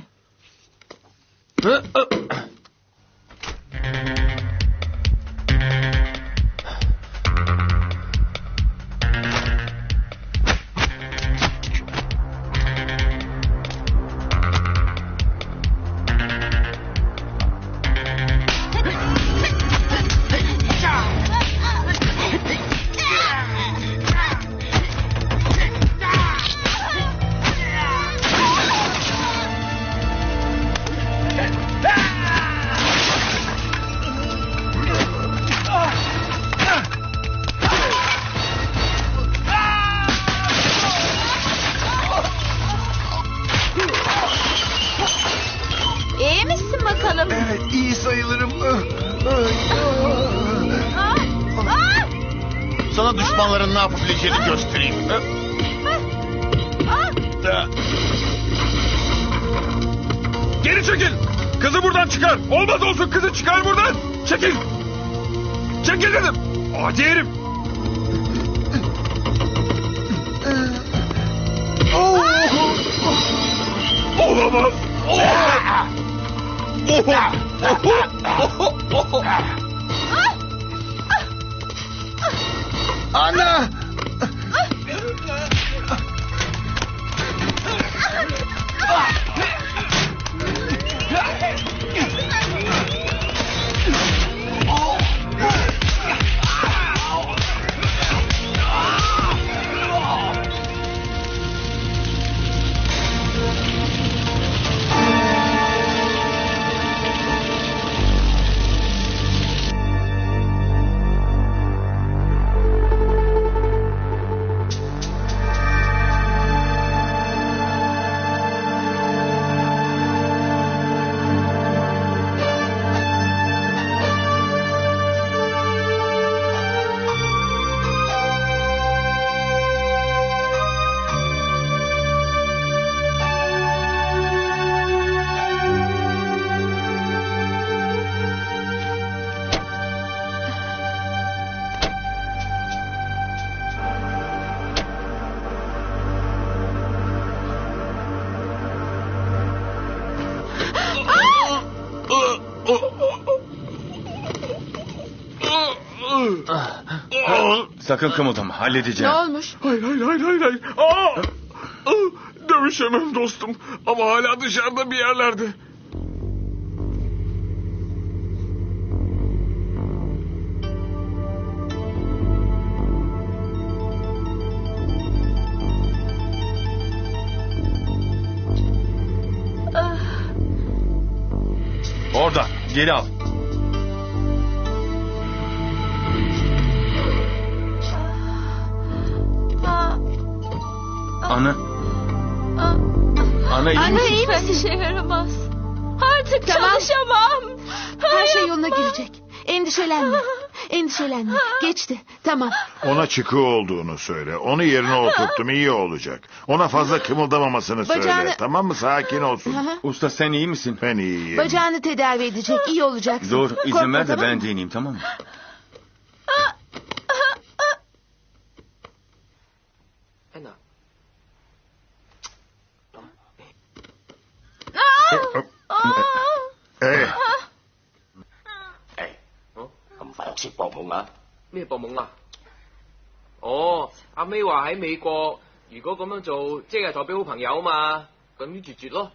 Düşmanların ne yapabileceğini göstereyim. Çekil. Kızı buradan çıkar. Olmaz olsun kızı çıkar buradan. Çekil. Çekil dedim. Hadi yerim. Olamaz. Ana! Sakın kımıldama, halledeceğim. Ne olmuş? Hayır. Dövüşemem dostum. Ama hala dışarıda bir yerlerde. Orada, geri al. Ana iyi misin? İşe yaramaz. Artık tamam. Çalışamam. Hayır, her şey yoluna girecek. Endişelenme. Geçti. Tamam. Ona çıkığı olduğunu söyle. Onu yerine oturttum. İyi olacak. Ona fazla kımıldamamasını söyle. Tamam mı? Sakin olsun. Usta sen iyi misin? Ben iyiyim. Bacağını tedavi edecek. İyi olacaksın. Dur izin ver de ben deneyeyim, tamam mı?咩博懵啦？哦，阿 May 話喺美國，如果咁樣做，即係代表好朋友嘛，咁於絕絕咯。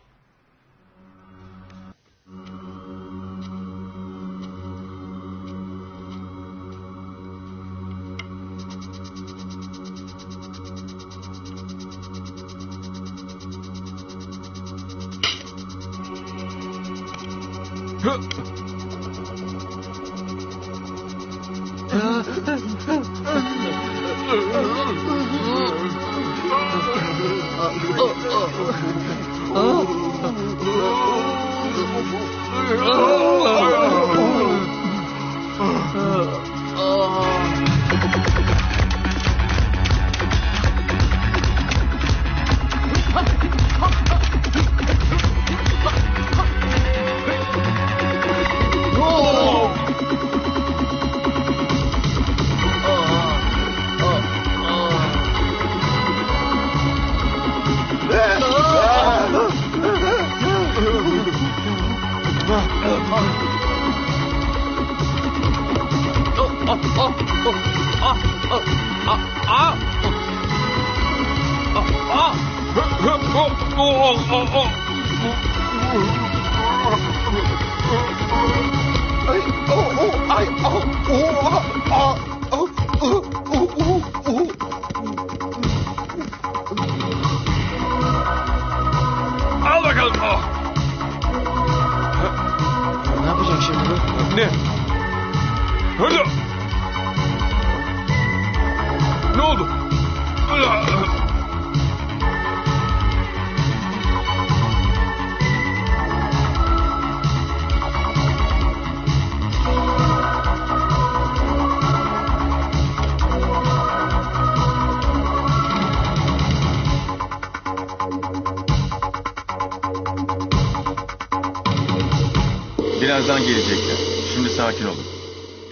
birazdan gelecekler. Şimdi sakin olun.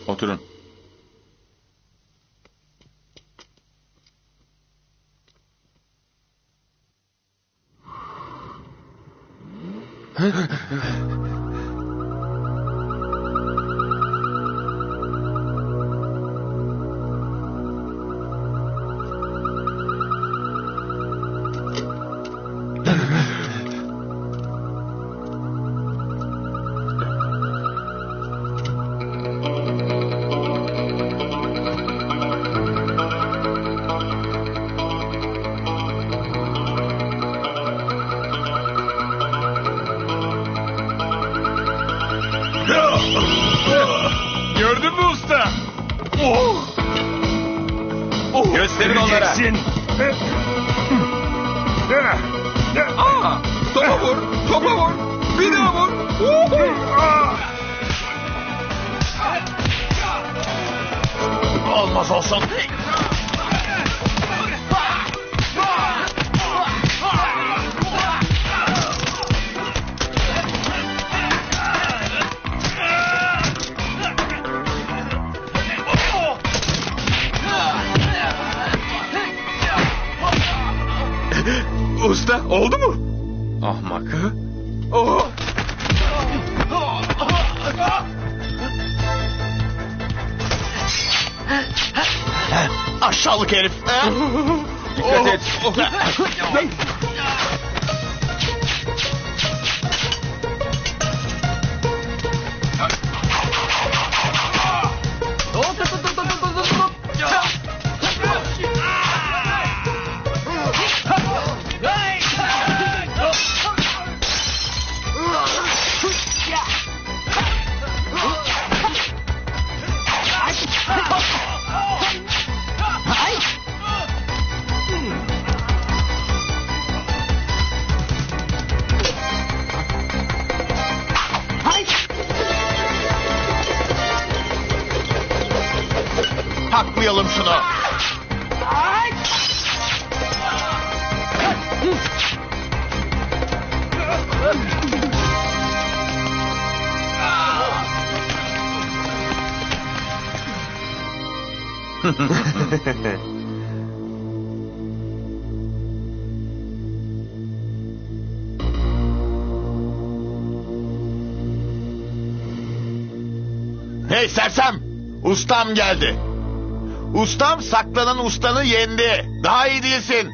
Oturun. Taklayalım şunu. Hey sersem, ustam geldi. Ustam saklanan ustanı yendi. Daha iyi değilsin.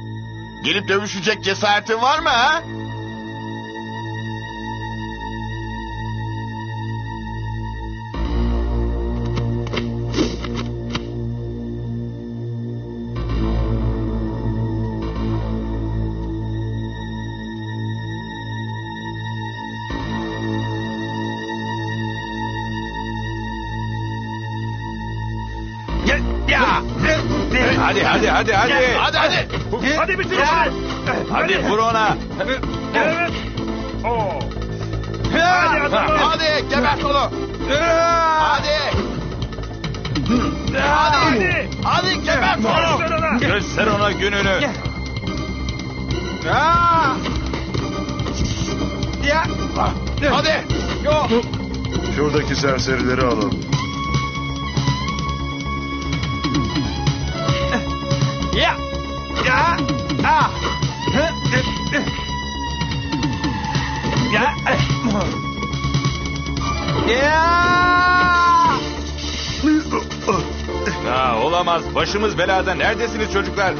Gelip dövüşecek cesaretin var mı ha? Hadi bitir. Hadi vur ona. Evet. Oo. Hadi gebert onu. Hadi gebert onu. Göster ona gününü. Hadi. Şuradaki serserileri alalım. Olamaz. Başımız belada. Neredesiniz çocuklar?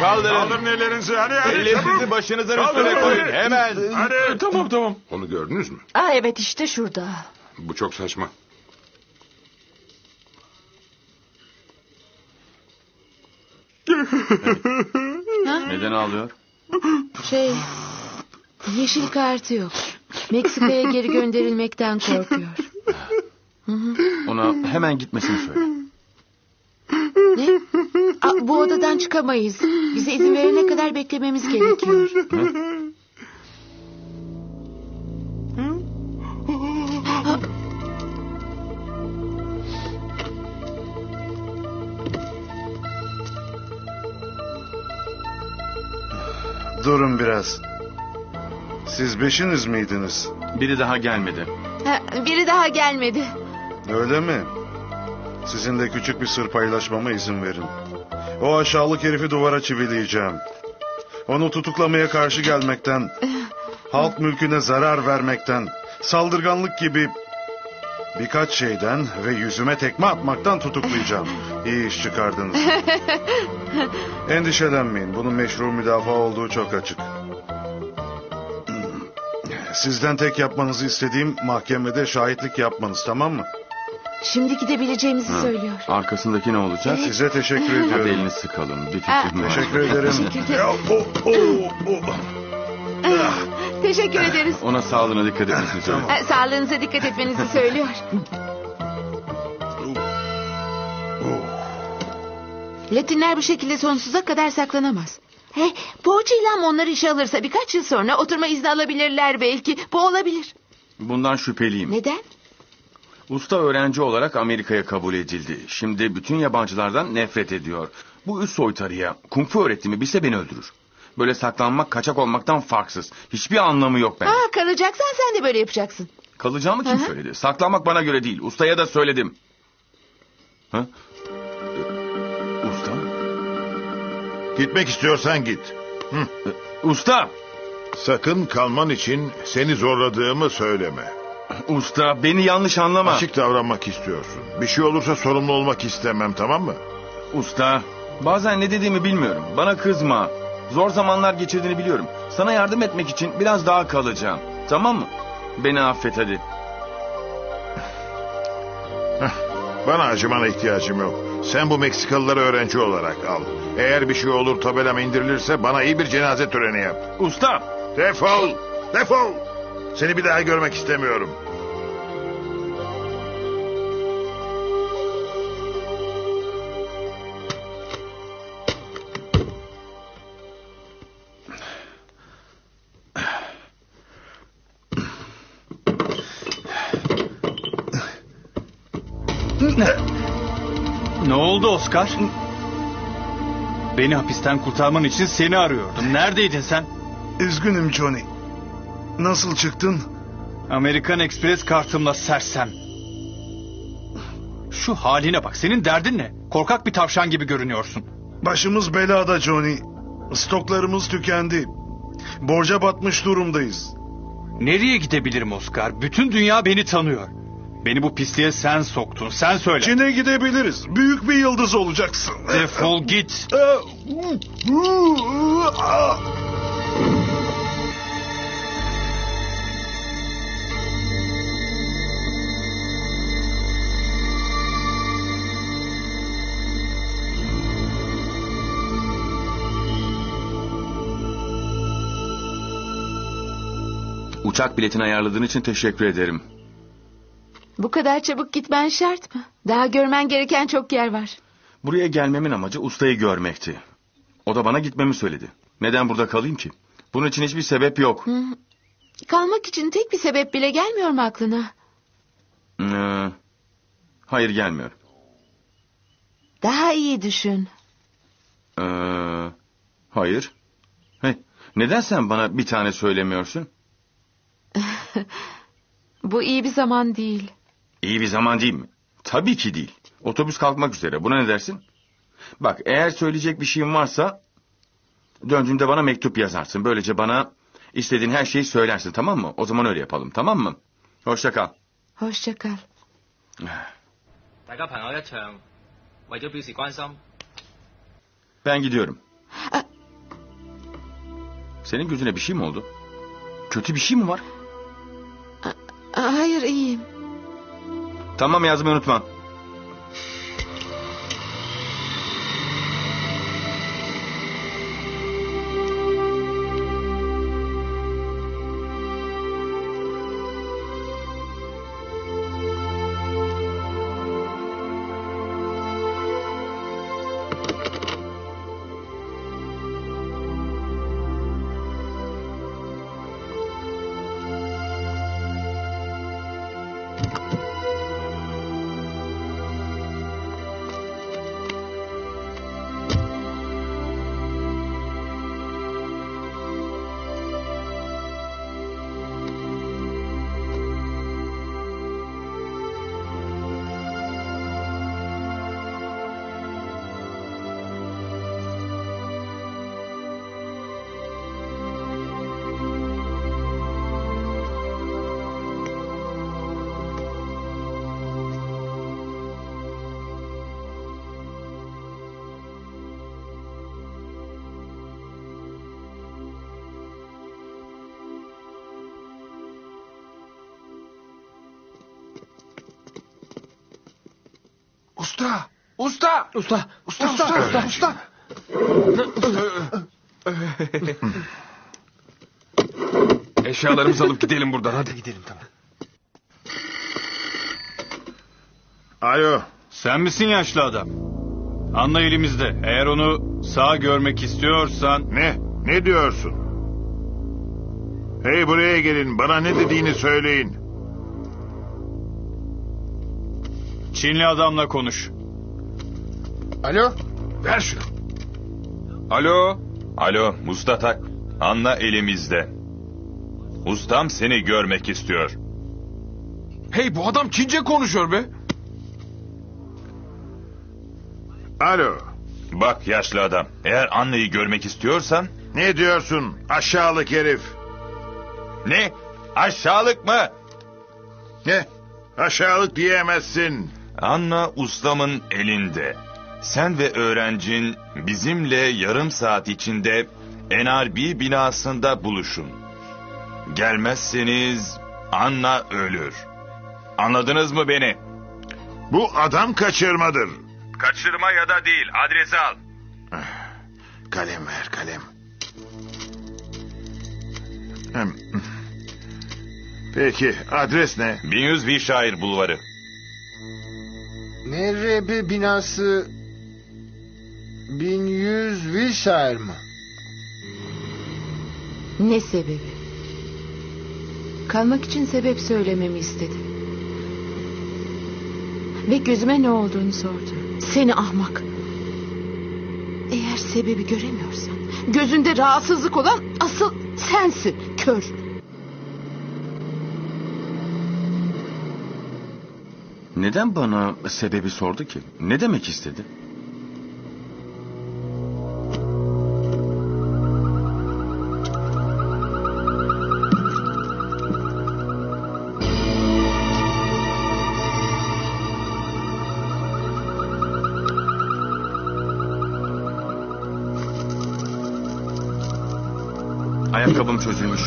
Kaldırın ellerinizi. Hadi, ellerinizi tamam. Başınızın üstüne koyun. Hemen. Hadi. Tamam. Onu gördünüz mü? Aa, evet işte şurada. Bu çok saçma. Neden ağlıyor? Yeşil kartı yok. Meksika'ya geri gönderilmekten korkuyor. Ona hemen gitmesini söyle. Ne? Bu odadan çıkamayız. Bize izin verene kadar beklememiz gerekiyor. Durun biraz. Siz beşiniz miydiniz? Biri daha gelmedi. Biri daha gelmedi. Öyle mi? Sizin de küçük bir sır paylaşmama izin verin. O aşağılık herifi duvara çivileyeceğim. Onu tutuklamaya karşı gelmekten, halk mülküne zarar vermekten, saldırganlık gibi birkaç şeyden ve yüzüme tekme atmaktan tutuklayacağım. İyi iş çıkardınız. Endişelenmeyin, bunun meşru müdafaa olduğu çok açık. Sizden tek yapmanızı istediğim mahkemede şahitlik yapmanız, tamam mı? Şimdi gidebileceğimizi söylüyor. Arkasındaki ne olacak? Size teşekkür ediyorum. Hadi elini sıkalım. Bir fikrim var. Teşekkür ederim. Teşekkür ederiz. Ona sağlığına dikkat etmesini söylüyor. Sağlığınıza dikkat etmenizi söylüyor. Latinler bu şekilde sonsuza kadar saklanamaz. Poğaça ile onları işe alırsa birkaç yıl sonra oturma izni alabilirler belki. Bu olabilir. Bundan şüpheliyim. Neden? Usta öğrenci olarak Amerika'ya kabul edildi. Şimdi bütün yabancılardan nefret ediyor. Bu üst soytarıya kung fu öğretimi bilse beni öldürür. Böyle saklanmak kaçak olmaktan farksız. Hiçbir anlamı yok bence. Kalacaksan sen de böyle yapacaksın. Kalacağımı kim söyledi? Saklanmak bana göre değil. Ustaya da söyledim. Usta? Gitmek istiyorsan git. Usta! Sakın kalman için seni zorladığımı söyleme. Usta, beni yanlış anlama. Açık davranmak istiyorsun. Bir şey olursa sorumlu olmak istemem, tamam mı? Usta, bazen ne dediğimi bilmiyorum. Bana kızma. Zor zamanlar geçirdiğini biliyorum. Sana yardım etmek için biraz daha kalacağım. Tamam mı? Beni affet hadi. Bana acımana ihtiyacım yok. Sen bu Meksikalıları öğrenci olarak al. Eğer bir şey olur, tabelam indirilirse bana iyi bir cenaze töreni yap. Usta! Defol! Defol! Seni bir daha görmek istemiyorum. Ne oldu Oscar? Beni hapisten kurtarman için seni arıyordum. Neredeydin sen? Üzgünüm Johnny. Nasıl çıktın? American Express kartımla sersem. Şu haline bak. Senin derdin ne? Korkak bir tavşan gibi görünüyorsun. Başımız belada Johnny. Stoklarımız tükendi. Borca batmış durumdayız. Nereye gidebilirim Oscar? Bütün dünya beni tanıyor. Beni bu pisliğe sen soktun. Sen söyle. Çin'e gidebiliriz. Büyük bir yıldız olacaksın. Defol git. Uçak biletini ayarladığın için teşekkür ederim. Bu kadar çabuk gitmen şart mı? Daha görmen gereken çok yer var. Buraya gelmemin amacı ustayı görmekti. O da bana gitmemi söyledi. Neden burada kalayım ki? Bunun için hiçbir sebep yok. Kalmak için tek bir sebep bile gelmiyor mu aklına? Hayır, gelmiyor. Daha iyi düşün. Hayır. Neden sen bana bir tane söylemiyorsun? Bu iyi bir zaman değil. İyi bir zaman değil mi? Tabii ki değil. Otobüs kalkmak üzere. Buna ne dersin? Bak, eğer söyleyecek bir şeyin varsa döndüğünde bana mektup yazarsın. Böylece bana istediğin her şeyi söylersin, tamam mı? O zaman öyle yapalım, tamam mı? Hoşça kal. Hoşça kal. Ben gidiyorum. Senin gözüne bir şey mi oldu? Kötü bir şey mi var? Hayır, iyiyim. Tamam, yazmayı unutma. Usta. Eşyalarımızı alıp gidelim buradan, hadi gidelim, tamam. Alo. Sen misin yaşlı adam? Anla elimizde. Eğer onu sağ görmek istiyorsan... Ne? Ne diyorsun? Hey, buraya gelin. Bana ne dediğini söyleyin. Çinli adamla konuş. Alo? Ver şunu. Alo? Alo, Mustatak. Anla elimizde. Ustam seni görmek istiyor. Hey, bu adam Çince konuşuyor be. Alo. Bak yaşlı adam, eğer Anna'yı görmek istiyorsan... Ne diyorsun aşağılık herif? Ne? Aşağılık mı? Ne? Aşağılık diyemezsin. Anna ustamın elinde. Sen ve öğrencin bizimle yarım saat içinde NRB binasında buluşun. Gelmezseniz Anna ölür. Anladınız mı beni? Bu adam kaçırmadır. Kaçırma ya da değil, adresi al. Kalem ver, kalem. Peki, adres ne? 1100 Vişahir Bulvarı. NRB binası... 1100 Vişahir mı? Ne sebebi? Kalmak için sebep söylememi istedi. Ve gözüme ne olduğunu sordu. Seni ahmak. Eğer sebebi göremiyorsan, gözünde rahatsızlık olan asıl sensin, kör. Neden bana sebebi sordu ki? Ne demek istedi? Ayakkabım çözülmüş.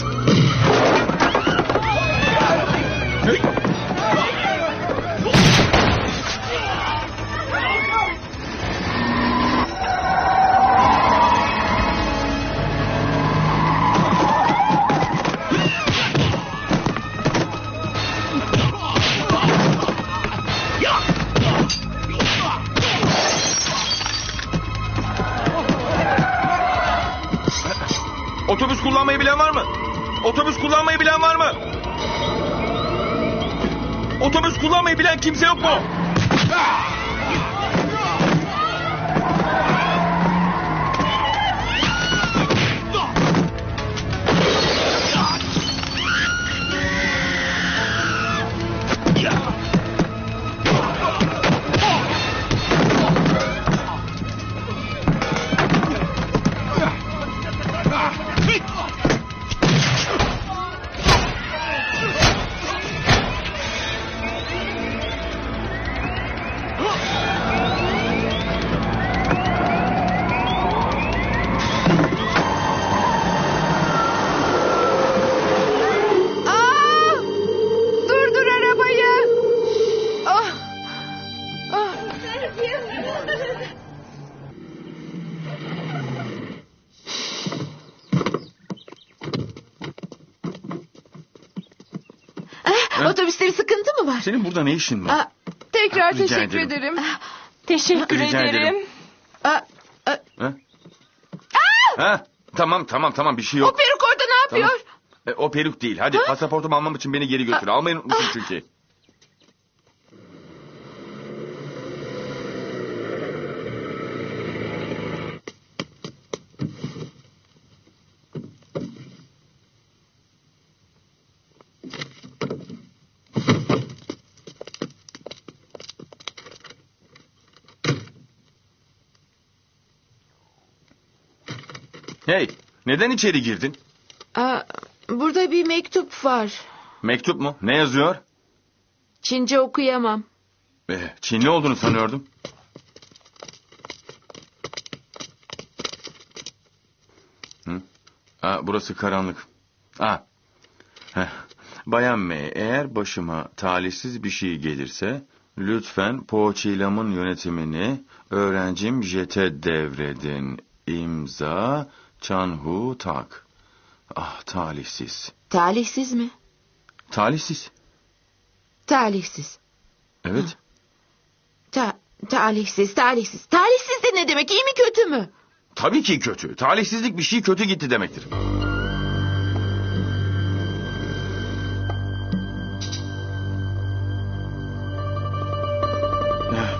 Otobüs kullanmayı bilen var mı? Otobüs kullanmayı bilen var mı? Otobüs kullanmayı bilen kimse yok mu? Otobüsleri sıkıntı mı var? Senin burada ne işin var? Tekrar teşekkür ederim. Teşekkür ederim. Tamam, bir şey yok. O peruk orada ne yapıyor? O peruk değil. Hadi pasaportumu almam için beni geri götür. Almayı unutmuşum çünkü. Hey, neden içeri girdin? Burada bir mektup var. Mektup mu? Ne yazıyor? Çince okuyamam. Çinli olduğunu sanıyordum. Burası karanlık. Bayan May, eğer başıma talihsiz bir şey gelirse... Lütfen Poçilam'ın yönetimini öğrencim Jet'e devredin. İmza Chanhu Tak. Ah talihsiz. Talihsiz mi? Talihsiz. Talihsiz. Evet. Ha. Talihsiz. Talihsiz de ne demek? İyi mi kötü mü? Tabii ki kötü. Talihsizlik bir şey kötü gitti demektir.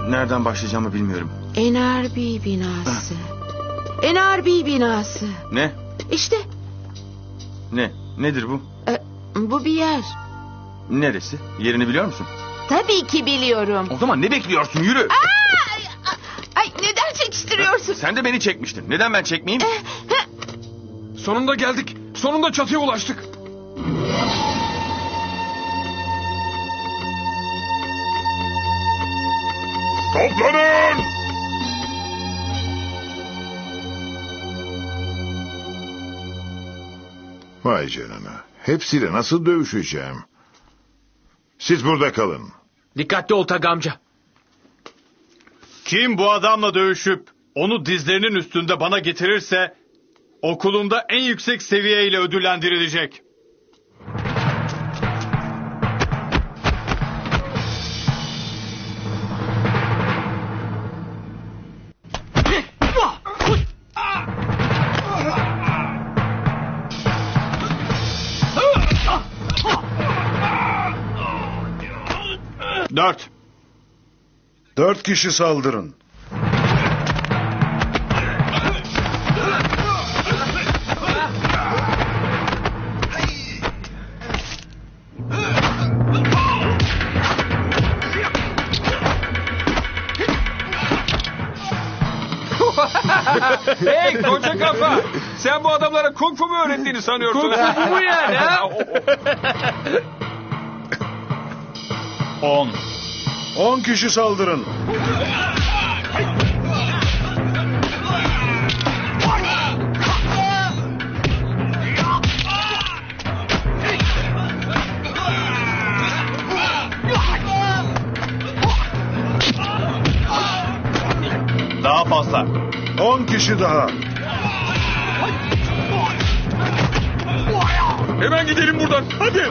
Nereden başlayacağımı bilmiyorum. NRB binası. NRB binası. Ne? İşte. Ne? Nedir bu? Bu bir yer. Neresi? Yerini biliyor musun? Tabii ki biliyorum. O zaman ne bekliyorsun? Yürü. Ay neden çekiştiriyorsun? Sen de beni çekmiştin. Neden ben çekmeyeyim? Sonunda geldik. Sonunda çatıya ulaştık. Toplanın! Vay canına. Hepsiyle nasıl dövüşeceğim? Siz burada kalın. Dikkatli ol Tag amca. Kim bu adamla dövüşüp onu dizlerinin üstünde bana getirirse okulunda en yüksek seviyeyle ödüllendirilecek. Dört. 4 kişi saldırın. Hey koca kafa. Sen bu adamlara kung fu mu öğrettiğini sanıyorsun? Kung fu mu yani? 10 kişi saldırın. Daha fazla. 10 kişi daha. Hemen gidelim buradan. Hadi.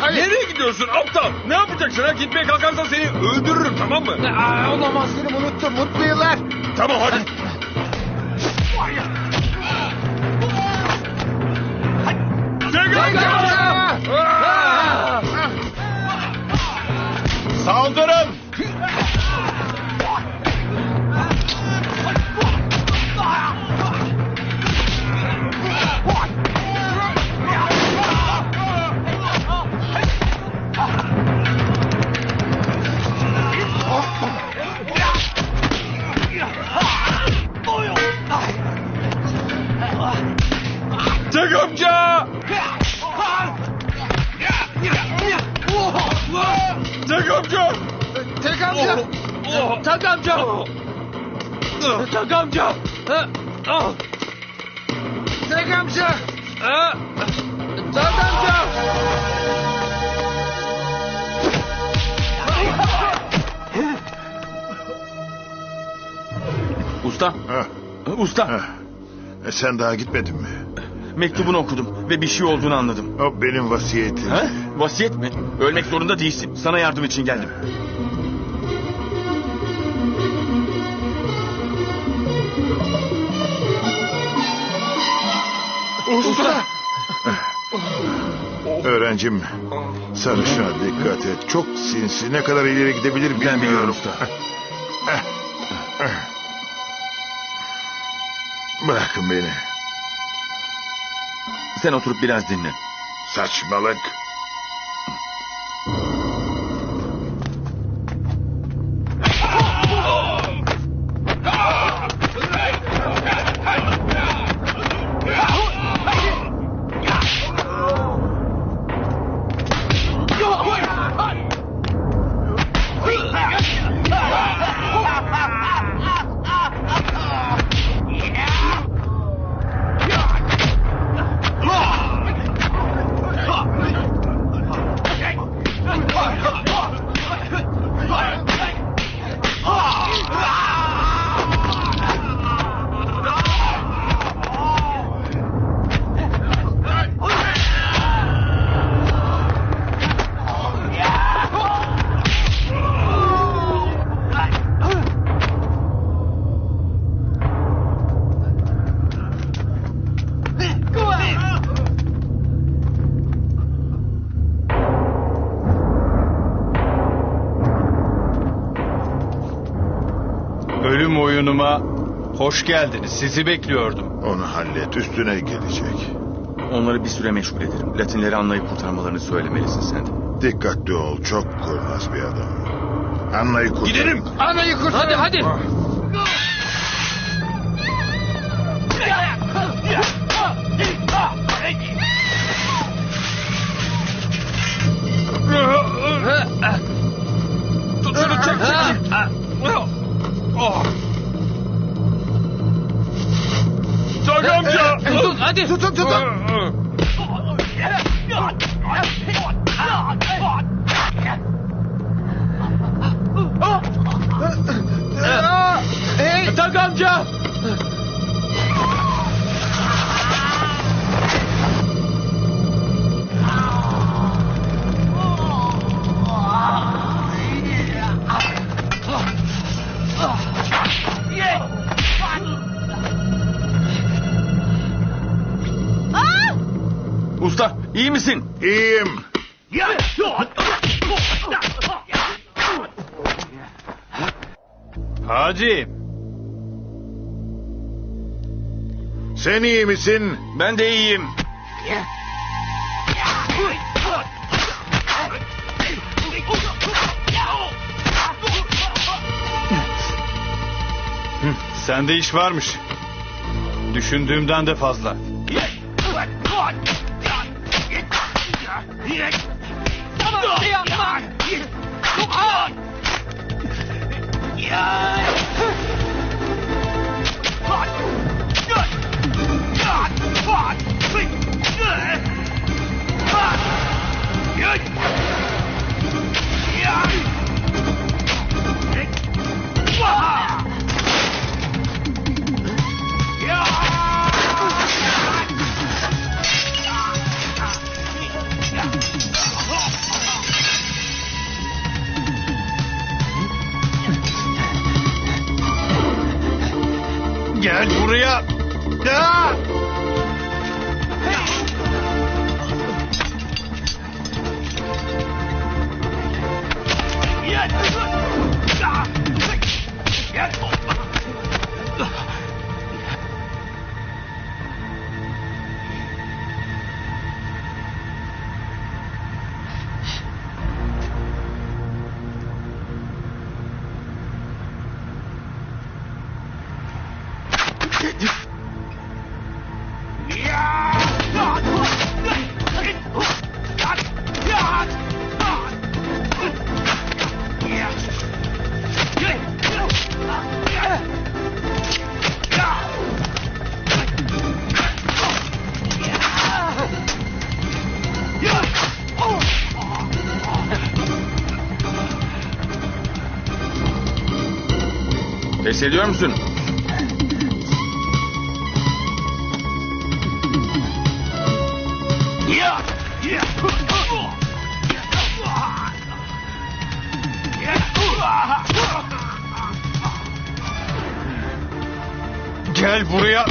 Hayır. Nereye gidiyorsun aptal? Ne yapacaksın ha? Gitmeye kalkarsan seni öldürürüm, tamam mı? Olamaz, seni unuttum. Mutlu yıllar. Tamam hadi. Saldırın. Usta. Sen daha gitmedin mi? Mektubunu okudum ve bir şey olduğunu anladım. O benim vasiyetim. Ha? Vasiyet mi? Ölmek zorunda değilsin. Sana yardım için geldim. Usta! Öğrencim, sarışına dikkat et. Çok sinsi. Ne kadar ileri gidebilir bilmiyorum usta. Bırakın beni. Sen oturup biraz dinle. Saçmalık. Salonuma hoş geldiniz. Sizi bekliyordum. Onu hallet, üstüne gelecek. Onları bir süre meşgul ederim. Latinleri anlayıp kurtarmalarını söylemelisin sen de. Dikkatli ol, çok kurnaz bir adam. Anna'yı kurtar. Gidelim. Anna'yı kurtar. Hadi hadi. Tut şunu, çek çek. Çak amca! Tutun hadi! Tutun tutun! Çak amca! Usta, iyi misin? İyiyim. Hacı. Sen iyi misin? Ben de iyiyim. Sende iş varmış. Düşündüğümden de fazla. Gel buraya. Aa! Pes ediyor musun? Gel buraya.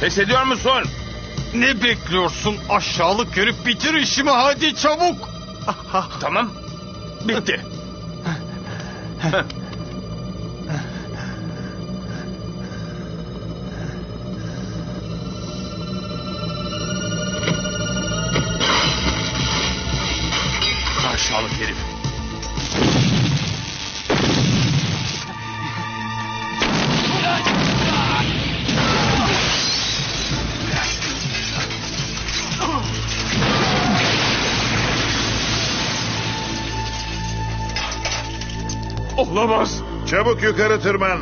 Pes ediyor musun? Ne bekliyorsun? Aşağılık görüp bitir işimi hadi çabuk. Tamam. Bitti. aşağılık herif. Olamaz. Çabuk yukarı tırman.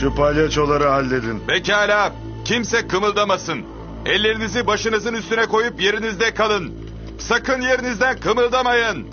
Şu palyaçoları halledin. Pekala. Kimse kımıldamasın. Ellerinizi başınızın üstüne koyup yerinizde kalın. Sakın yerinizden kımıldamayın.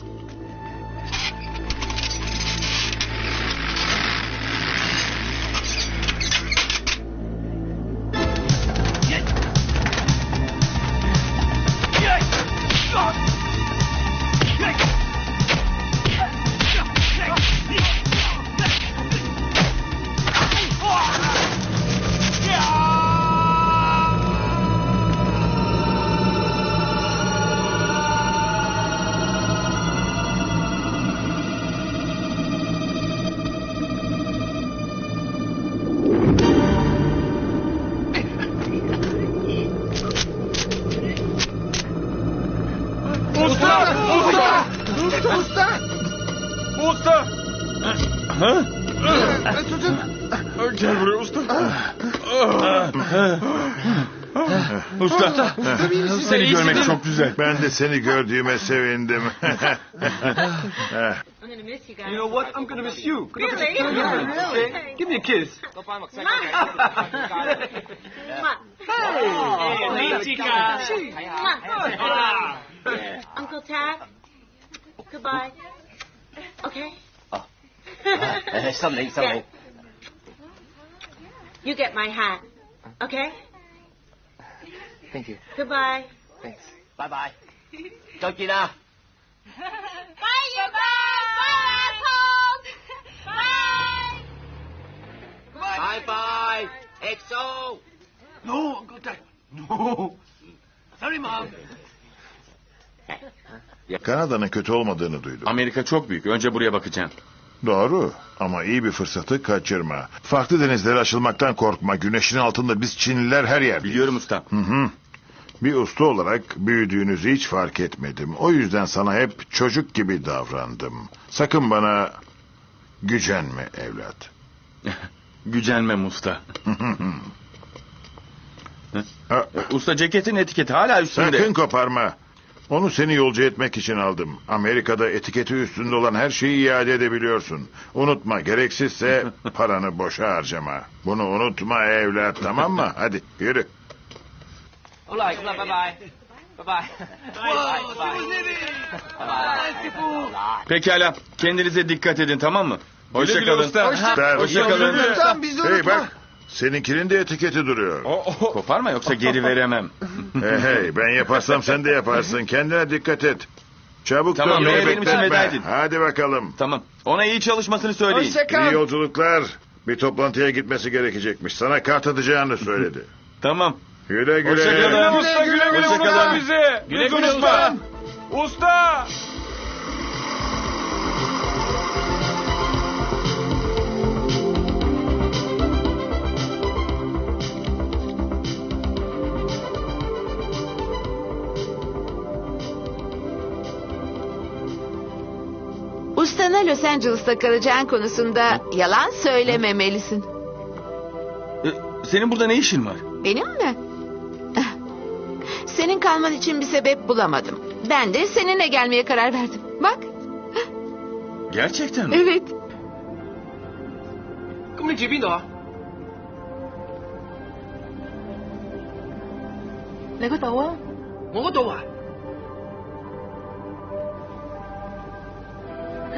Seni görmek çok güzel. Ben de seni gördüğüme sevindim. You know what? I'm gonna miss you. Give me a kiss. Hey, chica. Uncle Tad. Goodbye. Okay. Something. You get my hat. Okay. Thank you. Goodbye. Thanks. Bye bye. Don't get out. Bye, you guys. Bye, assholes. Bye. Bye bye. XO. No, Uncle Dad. No. Sorry, Mom. Kanada'nın kötü olmadığını duydum. Amerika çok büyük. Önce buraya bakacağım. Doğru ama iyi bir fırsatı kaçırma. Farklı denizlere açılmaktan korkma. Güneşin altında biz Çinliler her yer. Biliyorum usta. Hı. Bir usta olarak büyüdüğünüzü hiç fark etmedim. O yüzden sana hep çocuk gibi davrandım. Sakın bana gücenme evlat. Gücenmem usta. Usta ceketin etiketi hala üstünde. Sakın koparma. Onu seni yolcu etmek için aldım. Amerika'da etiketi üstünde olan her şeyi iade edebiliyorsun. Unutma, gereksizse paranı boşa harcama. Bunu unutma evlat, tamam mı? Hadi yürü. Olay, bye bye. Bye bye. Pekala, kendinize dikkat edin, tamam mı? Hoşçakalın. Hoşçakalın. Hey bak, seninkinin de etiketi duruyor. Koparma yoksa geri veremem. Hey, ben yaparsam sen de yaparsın. Kendine dikkat et. Çabuk dön. Tamam, benim için veda edin. Hadi bakalım. Tamam. Ona iyi çalışmasını söyleyin. Hoşçakal. İyi yolculuklar. Bir toplantıya gitmesi gerekecekmiş. Sana kart atacağını söyledi. Tamam. Güle güle. Hoşçakalın usta. Güle güle. Unutma bizi. Güle güle usta. Usta. Ustana Los Angeles'ta kalacağın konusunda yalan söylememelisin. Senin burada ne işin var? Benim mi? Senin kalman için bir sebep bulamadım. Ben de seninle gelmeye karar verdim. Bak. Gerçekten mi? Evet. Kimin cebinde o? Ne kadar var? Ne kadar var?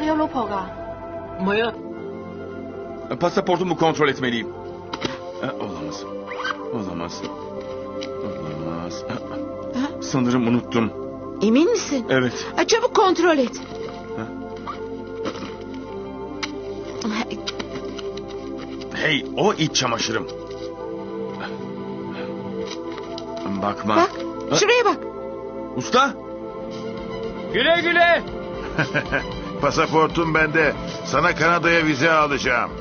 你有老婆噶？唔係啊。Pasaportumu kontrol etmeliyim. Olamaz. Olamaz. Olamaz. Sanırım unuttum. Emin misin? Evet. Çabuk kontrol et. Hey, o iç çamaşırım. Bakma. Bak, şuraya bak. Usta. Güle güle. Pasaportum bende. Sana Kanada'ya vize alacağım.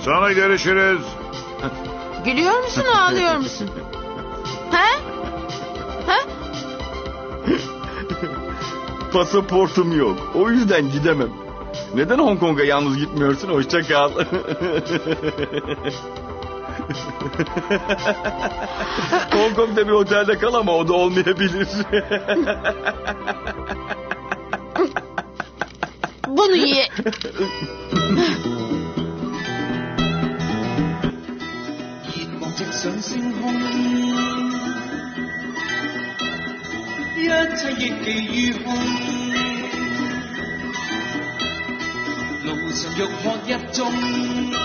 Sonra görüşürüz. Gülüyor musun, ağlıyor musun? Ha? Ha? Pasaportum yok. O yüzden gidemem. Neden Hong Kong'a yalnız gitmiyorsun? Hoşça kal. Hong Kong'da bir otelde kal ama o da olmayabilir. Bunu ye.